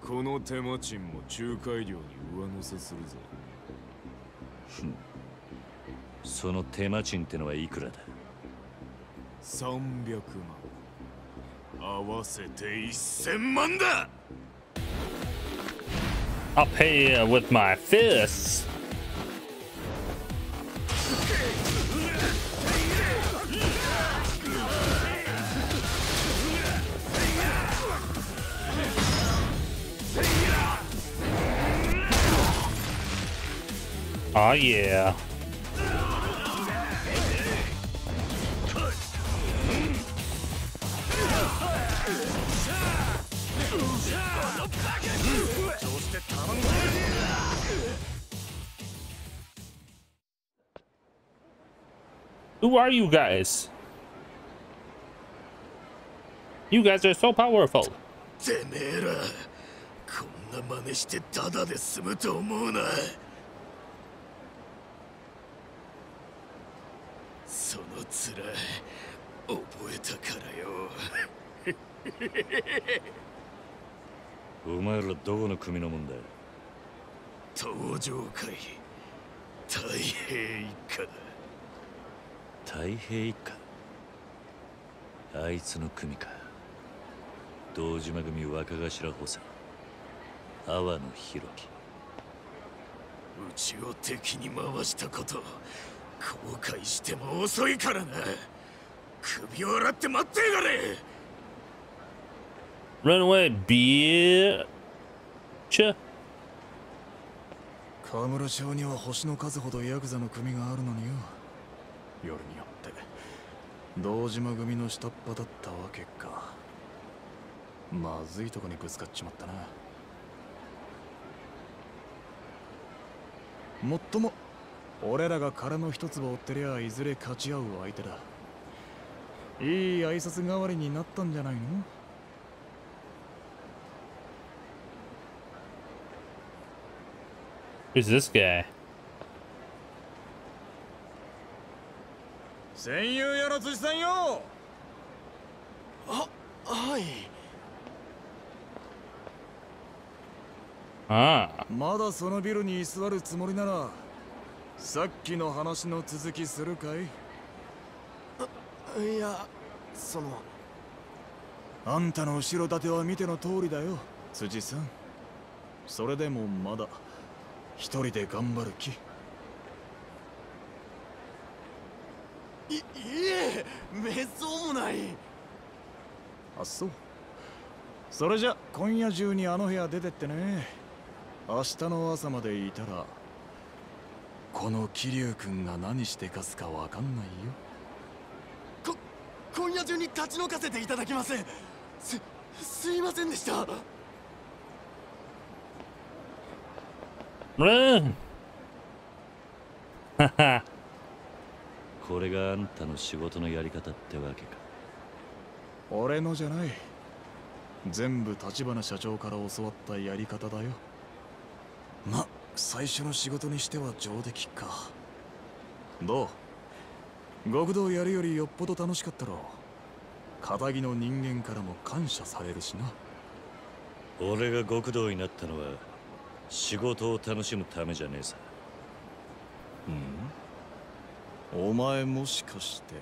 この手間賃も仲介料に上乗せするぞ。その手間賃ってのはいくらだ？さんびゃくまん。合わせてせんまんだ。I'll pay you with my fists. Oh yeah. Who are you guys? You guys are so powerful. てめえら、こんな真似してただで済むと思うな。その面、覚えたからよ。お前らどこの組のもんだ？東上会、太平一家だ。太平一家、あいつの組か。堂島組若頭補佐、阿波野弘樹。うちを敵に回したこと後悔しても遅いからな。首を洗って待ってやがれ。Run away, bitch. 河村町には星の数ほどヤクザの組があるのによ。夜によって堂島組の下っ端だったわけか。まずいとこにぶつかっちまったな。もっとも俺らが殻の一粒を追ってりゃいずれ勝ち合う相手だ。いい挨拶代わりになったんじゃないの？Who's this guy? 戦友やの辻さんよ。あ、はい。ああ。まだそのビルに居座るつもりなら、さっきの話の続きするかい？いや、その。あんたの後ろ盾は見ての通りだよ、辻さん。それでもまだ。一人で頑張る気？ い, い, いえ、めっそうもない。あ、そう。それじゃ今夜中にあの部屋出てってね。明日の朝までいたらこの桐生君が何してかすかわかんないよ。こ今夜中に立ち退かせていただきます。すすいませんでした。Run! Haha. これがあんたの仕事のやり方ってわけか。俺のじゃない。全部橘社長から教わったやり方だよ。ま、最初の仕事にしては上出来か。どう？極道やるよりよっぽど楽しかったろう。片木の人間からも感謝されるしな。俺が極道になったのは。仕事を楽しむためじゃねえさ。お前もしかして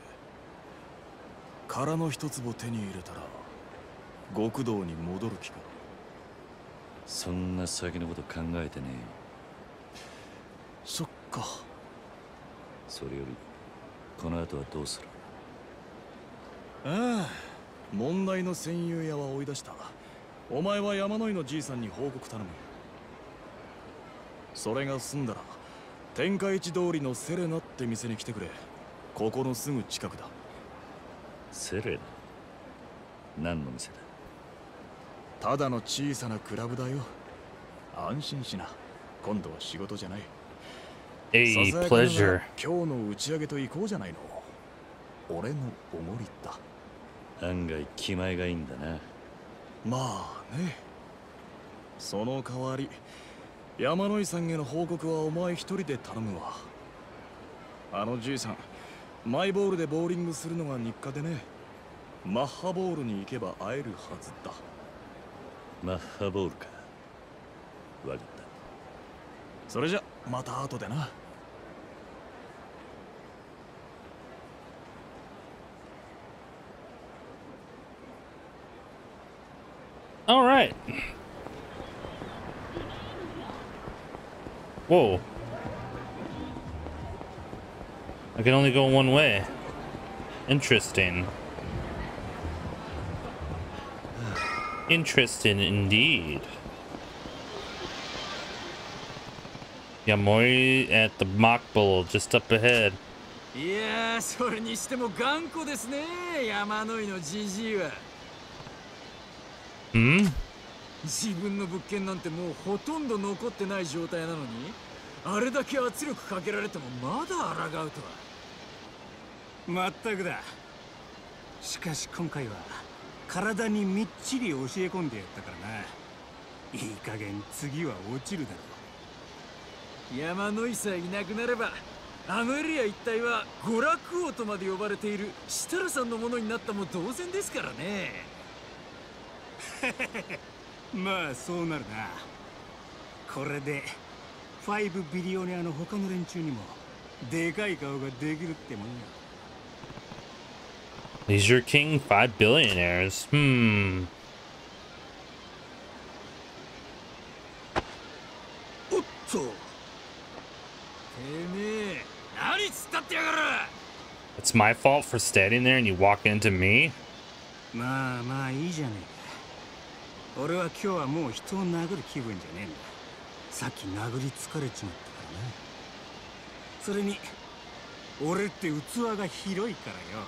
殻の一粒手に入れたら極道に戻る気か。そんな先のこと考えてねえよ。そっか。それよりこの後はどうする？ああ、問題の戦友屋は追い出した。お前は山野井のじいさんに報告頼む。それが済んだら天下一通りのセレナって店に来てくれ。ここのすぐ近くだ。セレナ？何の店だ？ただの小さなクラブだよ。安心しな、今度は仕事じゃない。Hey, pleasure. 今日の打ち上げと行こうじゃないの。俺のおごりだ。案外気前がいいんだな。まあね。その代わり山野井さんへの報告はお前一人で頼むわ。あのじいさん、マイボールでボーリングするのが日課でね。マッハボールに行けば会えるはずだ。マッハボールか。わかった。それじゃまた後でな。All right. Whoa. I can only go one way. Interesting. Interesting indeed. Yeah, Mori at the mock bowl just up ahead. Yeah, so ni shite mo ganko desu ne, Yamanoi no jiji wa. Hmm? 自分の物件なんてもうほとんど残ってない状態なのに、あれだけ圧力かけられてもまだ抗うとは。まったくだ。しかし今回は体にみっちり教え込んでやったからな。いい加減次は落ちるだろう。山野井さえいなくなれば、あのエリア一帯は娯楽王とまで呼ばれている設楽さんのものになったも同然ですからね。まあそうなるな。これでファイブビリオネアの他の連中にもでかい顔ができるってもんよ。Leisure King five billionaires. Hmm. おっと。てめえ、何つったってやがる。It's my fault for standing there and you walk into me? まあまあいいじゃねえか。俺は今日はもう人を殴る気分じゃねえんだ。さっき殴り疲れちまったからな。それに俺って器が広いからよ。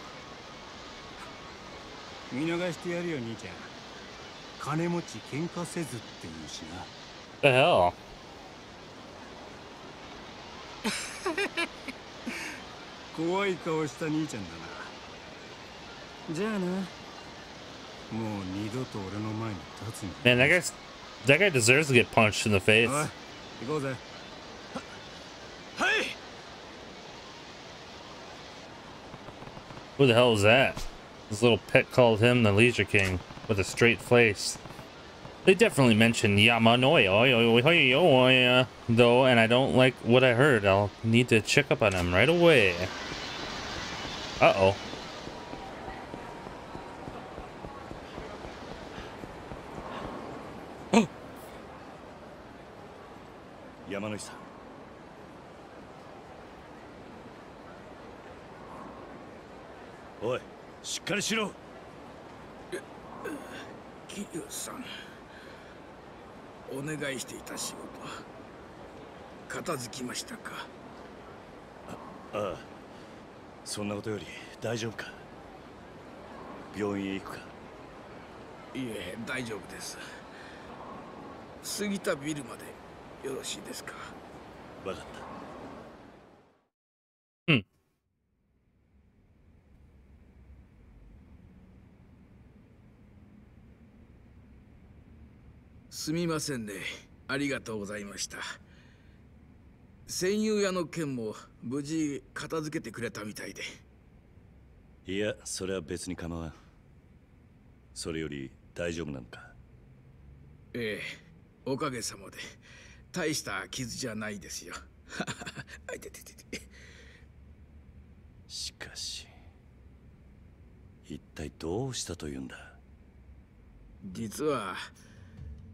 見逃してやるよ兄ちゃん。金持ち喧嘩せずって言うしな。The hell? 怖い顔した兄ちゃんだな。じゃあな。Man, that guy, that guy deserves to get punched in the face. Who the hell was that? This little pet called him the Leisure King with a straight face. They definitely mentioned Yamanoi though, and I don't like what I heard. I'll need to check up on him right away. Uh-oh. Yamanoi-san. Oi, shikkari shiro. Kiryu-san, onegai shite ita shigoto wa katazukimashita ka? Ah, sonna koto yori daijoubu ka? Byouin e iku ka? Iie, daijoubu desu. Sugita biru made. Hmm. Sumimasen ne. Arigatou gozaimashita. Senyūya no ken mo buji katazukete kureta mitai de. Iya, sore wa betsu ni kamawan. Sore yori daijoubu nano ka? Eh, okage sama de. 大した傷じゃないですよ。体どうしたというんだ。実は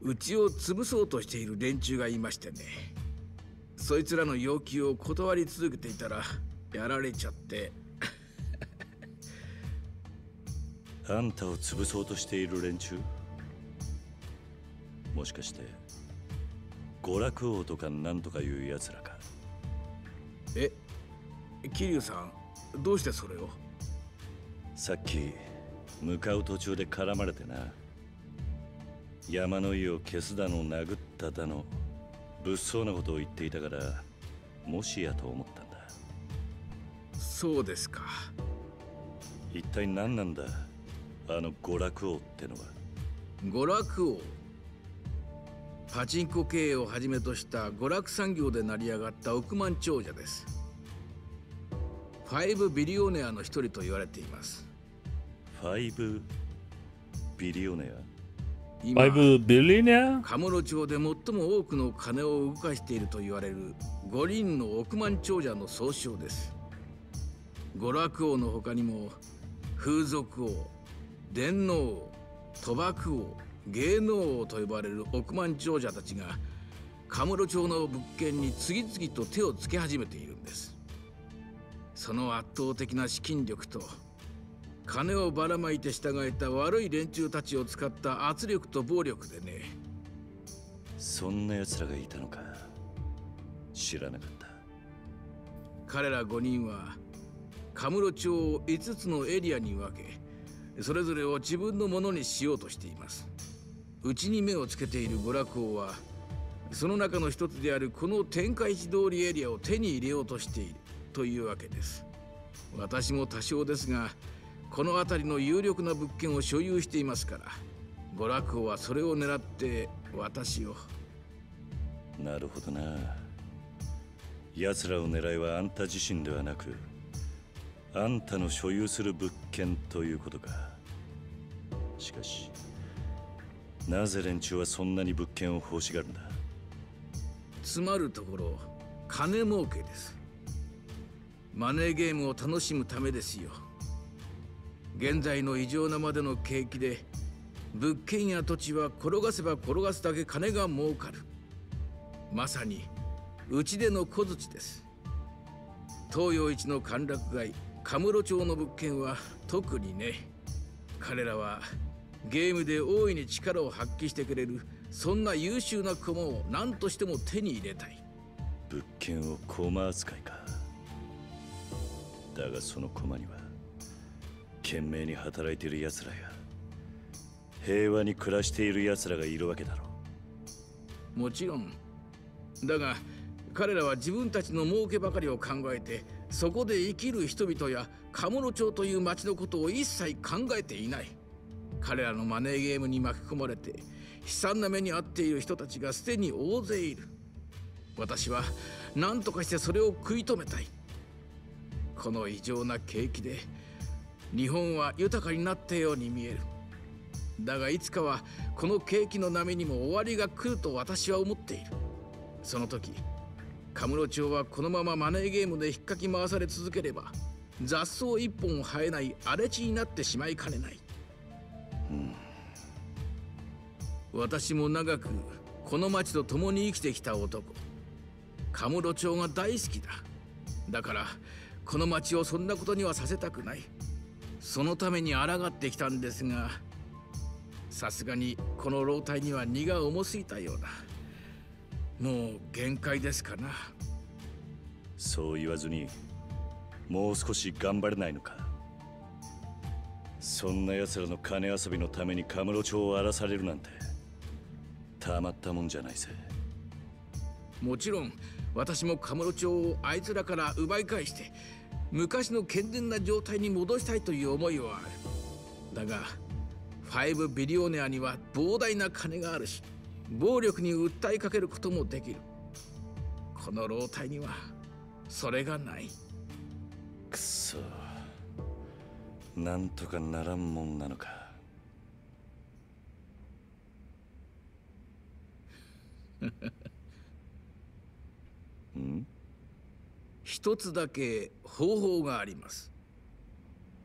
うちを潰そうとしている連中がいましてね。そいつらの要求を断り続けていたらやられちゃって。あんたを潰そうとしている連中？もしかして娯楽王とかなんとかいうやつらか。え、桐生さん、どうしてそれを？さっき向かう途中で絡まれてな。山の意を消すだの殴っただの物騒なことを言っていたから、もしやと思ったんだ。そうですか。一体何なんだあの娯楽王ってのは。娯楽王、パチンコ経営をはじめとした娯楽産業で成り上がった億万長者です。ファイブビリオネアの一人と言われています。ファイブビリオネア、今、カムロ町で最も多くの金を動かしていると言われるごにんの億万長者の総称です。娯楽王の他にも、風俗王、電脳王、賭博王、芸能王と呼ばれる億万長者たちが、カムロ町の物件に次々と手をつけ始めているんです。その圧倒的な資金力と、金をばらまいて従えた悪い連中たちを使った圧力と暴力でね。そんな奴らがいたのか知らなかった。彼らごにんはカムロ町をいつつのエリアに分け、それぞれを自分のものにしようとしています。うちに目をつけている娯楽王はその中の一つであるこの天下一通りエリアを手に入れようとしているというわけです。私も多少ですがこの辺りの有力な物件を所有していますから、娯楽王はそれを狙って私を。なるほどな。奴らを狙いはあんた自身ではなく、あんたの所有する物件ということか。しかし、なぜ連中はそんなに物件を欲しがるんだ。つまるところ、金儲けです。マネーゲームを楽しむためですよ。現在の異常なまでの景気で、物件や土地は転がせば転がすだけ金が儲かる。まさに、うちでの小槌です。東洋一の歓楽街、カムロ町の物件は特にね、彼らはゲームで大いに力を発揮してくれる、そんな優秀な駒を何としても手に入れたい。物件を駒扱いか。だがその駒には、懸命に働いている奴らや平和に暮らしている奴らがいるわけだろう。もちろんだが、彼らは自分たちの儲けばかりを考えて、そこで生きる人々やカモロ町という町のことを一切考えていない。彼らのマネーゲームに巻き込まれて悲惨な目に遭っている人たちがすでに大勢いる。私は何とかしてそれを食い止めたい。この異常な景気で日本は豊かになったように見える。だがいつかはこの景気の波にも終わりが来ると私は思っている。その時、カムロ町はこのままマネーゲームで引っかき回され続ければ、雑草一本生えない荒れ地になってしまいかねない。うん、私も長くこの町と共に生きてきた男、カムロ町が大好きだ。だからこの町をそんなことにはさせたくない。そのために抗ってきたんですが、さすがにこの老体には荷が重すぎたようだ。もう限界ですかな。そう言わずにもう少し頑張れないのか。そんな奴らの金遊びのためにカムロ町を荒らされるなんてたまったもんじゃないぜ。もちろん私もカムロ町をあいつらから奪い返して昔の健全な状態に戻したいという思いはある。だがファイブビリオネアには膨大な金があるし、暴力に訴えかけることもできる。この老体にはそれがない。くそ、なんとかならんもんなのか。ん？一つだけ方法があります。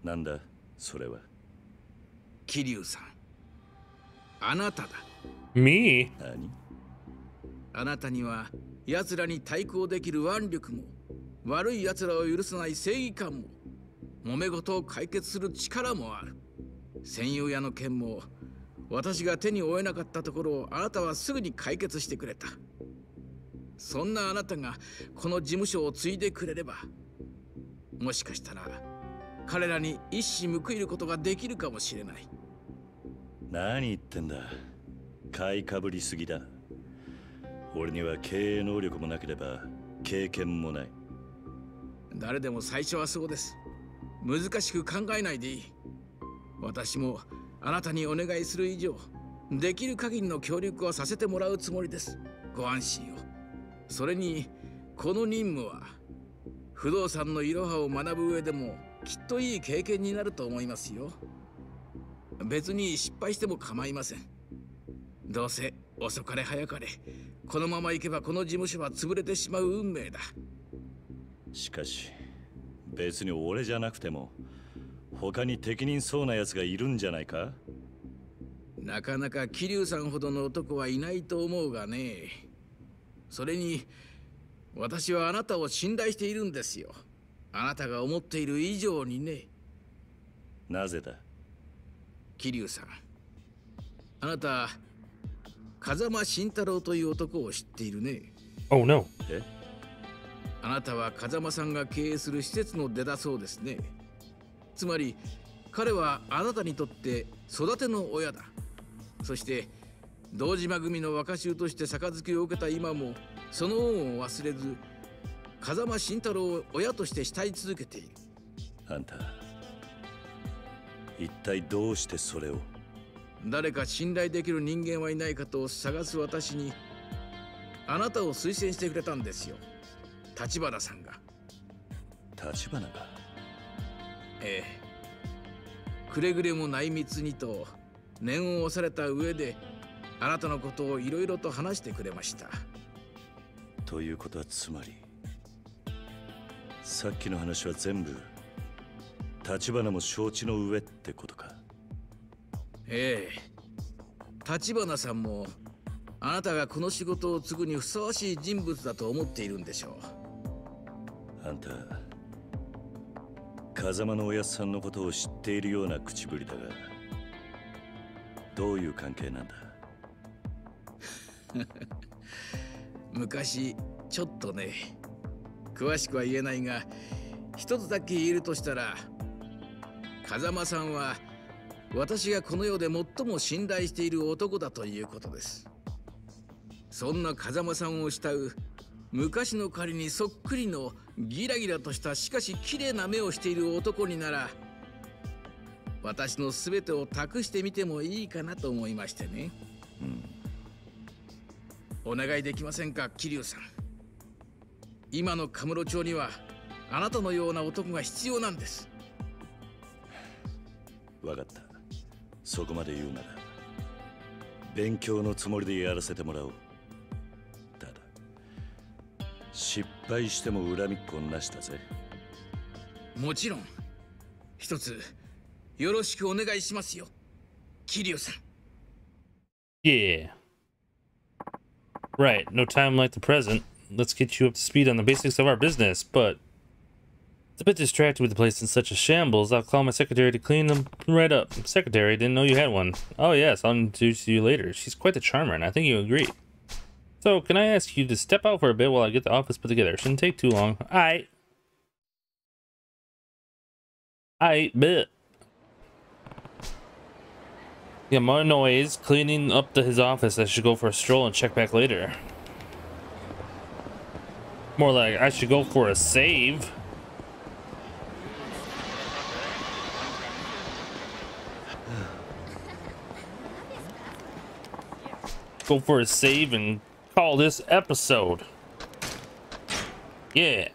なんだそれは。Kiryu-san. Anata da. Me? Nani? Anata ni wa yatsura ni taikou dekiru wanryuku mo, warui yatsura o yurusanai seigikan mo, momegoto o kaiketsu suru chikara mo aru. Senyūya no ken mo, watashi ga te ni oe nakatta tokoro o anata wa sugu ni kaiketsu shite kureta. Sonna anata ga kono jimusho o tsuide kurereba, moshikashitara karera ni ishi mukuiru koto ga dekiru kamoshirenai. Nani itten da? Kai kaburi sugi da. 俺には経営能力もなければ経験もない。誰でも最初はそうです。難しく考えないでいい。私もあなたにお願いする以上、できる限りの協力をさせてもらうつもりです。ご安心を。それにこの任務は不動産のいろはを学ぶ上でもきっといい経験になると思いますよ。別に失敗しても構いません。どうせ遅かれ早かれ、このまま行けばこの事務所は潰れてしまう運命だ。しかし、別に俺じゃなくても、他に適任そうな奴がいるんじゃないか？なかなか桐生さんほどの男はいないと思うがね。それに、私はあなたを信頼しているんですよ。あなたが思っている以上にね。なぜだ？桐生さん、あなた、風間慎太郎という男を知っているね。Oh no。え？あなたは風間さんが経営する施設の出だそうですね。つまり彼はあなたにとって育ての親だ。そして堂島組の若衆として杯を受けた今もその恩を忘れず、風間慎太郎を親として慕い続けている。あんた、一体どうしてそれを？誰か信頼できる人間はいないかと探す私に、あなたを推薦してくれたんですよ。橘さんが。橘が？ええ。くれぐれも内密にと念を押された上で、あなたのことをいろいろと話してくれました。ということはつまり、さっきの話は全部橘も承知の上ってことか。ええ、橘さんもあなたがこの仕事を継ぐにふさわしい人物だと思っているんでしょう。あんた、風間のおやっさんのことを知っているような口ぶりだが、どういう関係なんだ？昔ちょっとね、詳しくは言えないが、一つだけ言えるとしたら、風間さんは私がこの世で最も信頼している男だということです。そんな風間さんを慕う、昔の彼にそっくりのギラギラとした、しかし綺麗な目をしている男になら、私の全てを託してみてもいいかなと思いましてね、うん、お願いできませんか桐生さん。今の神室町にはあなたのような男が必要なんです。わかった。そこまで言うなら勉強のつもりでやらせてもらおう。ただ失敗しても恨みっこなしだぜ。もちろん、一つよろしくお願いしますよ、桐生さん。 Yeah. Right, no time like the present. Let's get you up to speed on the basics of our business, but it's a bit distracted with the place in such a shambles. I'll call my secretary to clean them right up. Secretary, didn't know you had one. Oh yes, I'll introduce you later. She's quite the charmer, and I think you agree. So, can I ask you to step out for a bit while I get the office put together? Shouldn't take too long. Aight. Aight, bit. Yeah, more noise. Cleaning up to his office. I should go for a stroll and check back later. More like, I should go for a save. Go for a save and call this episode. Yeah.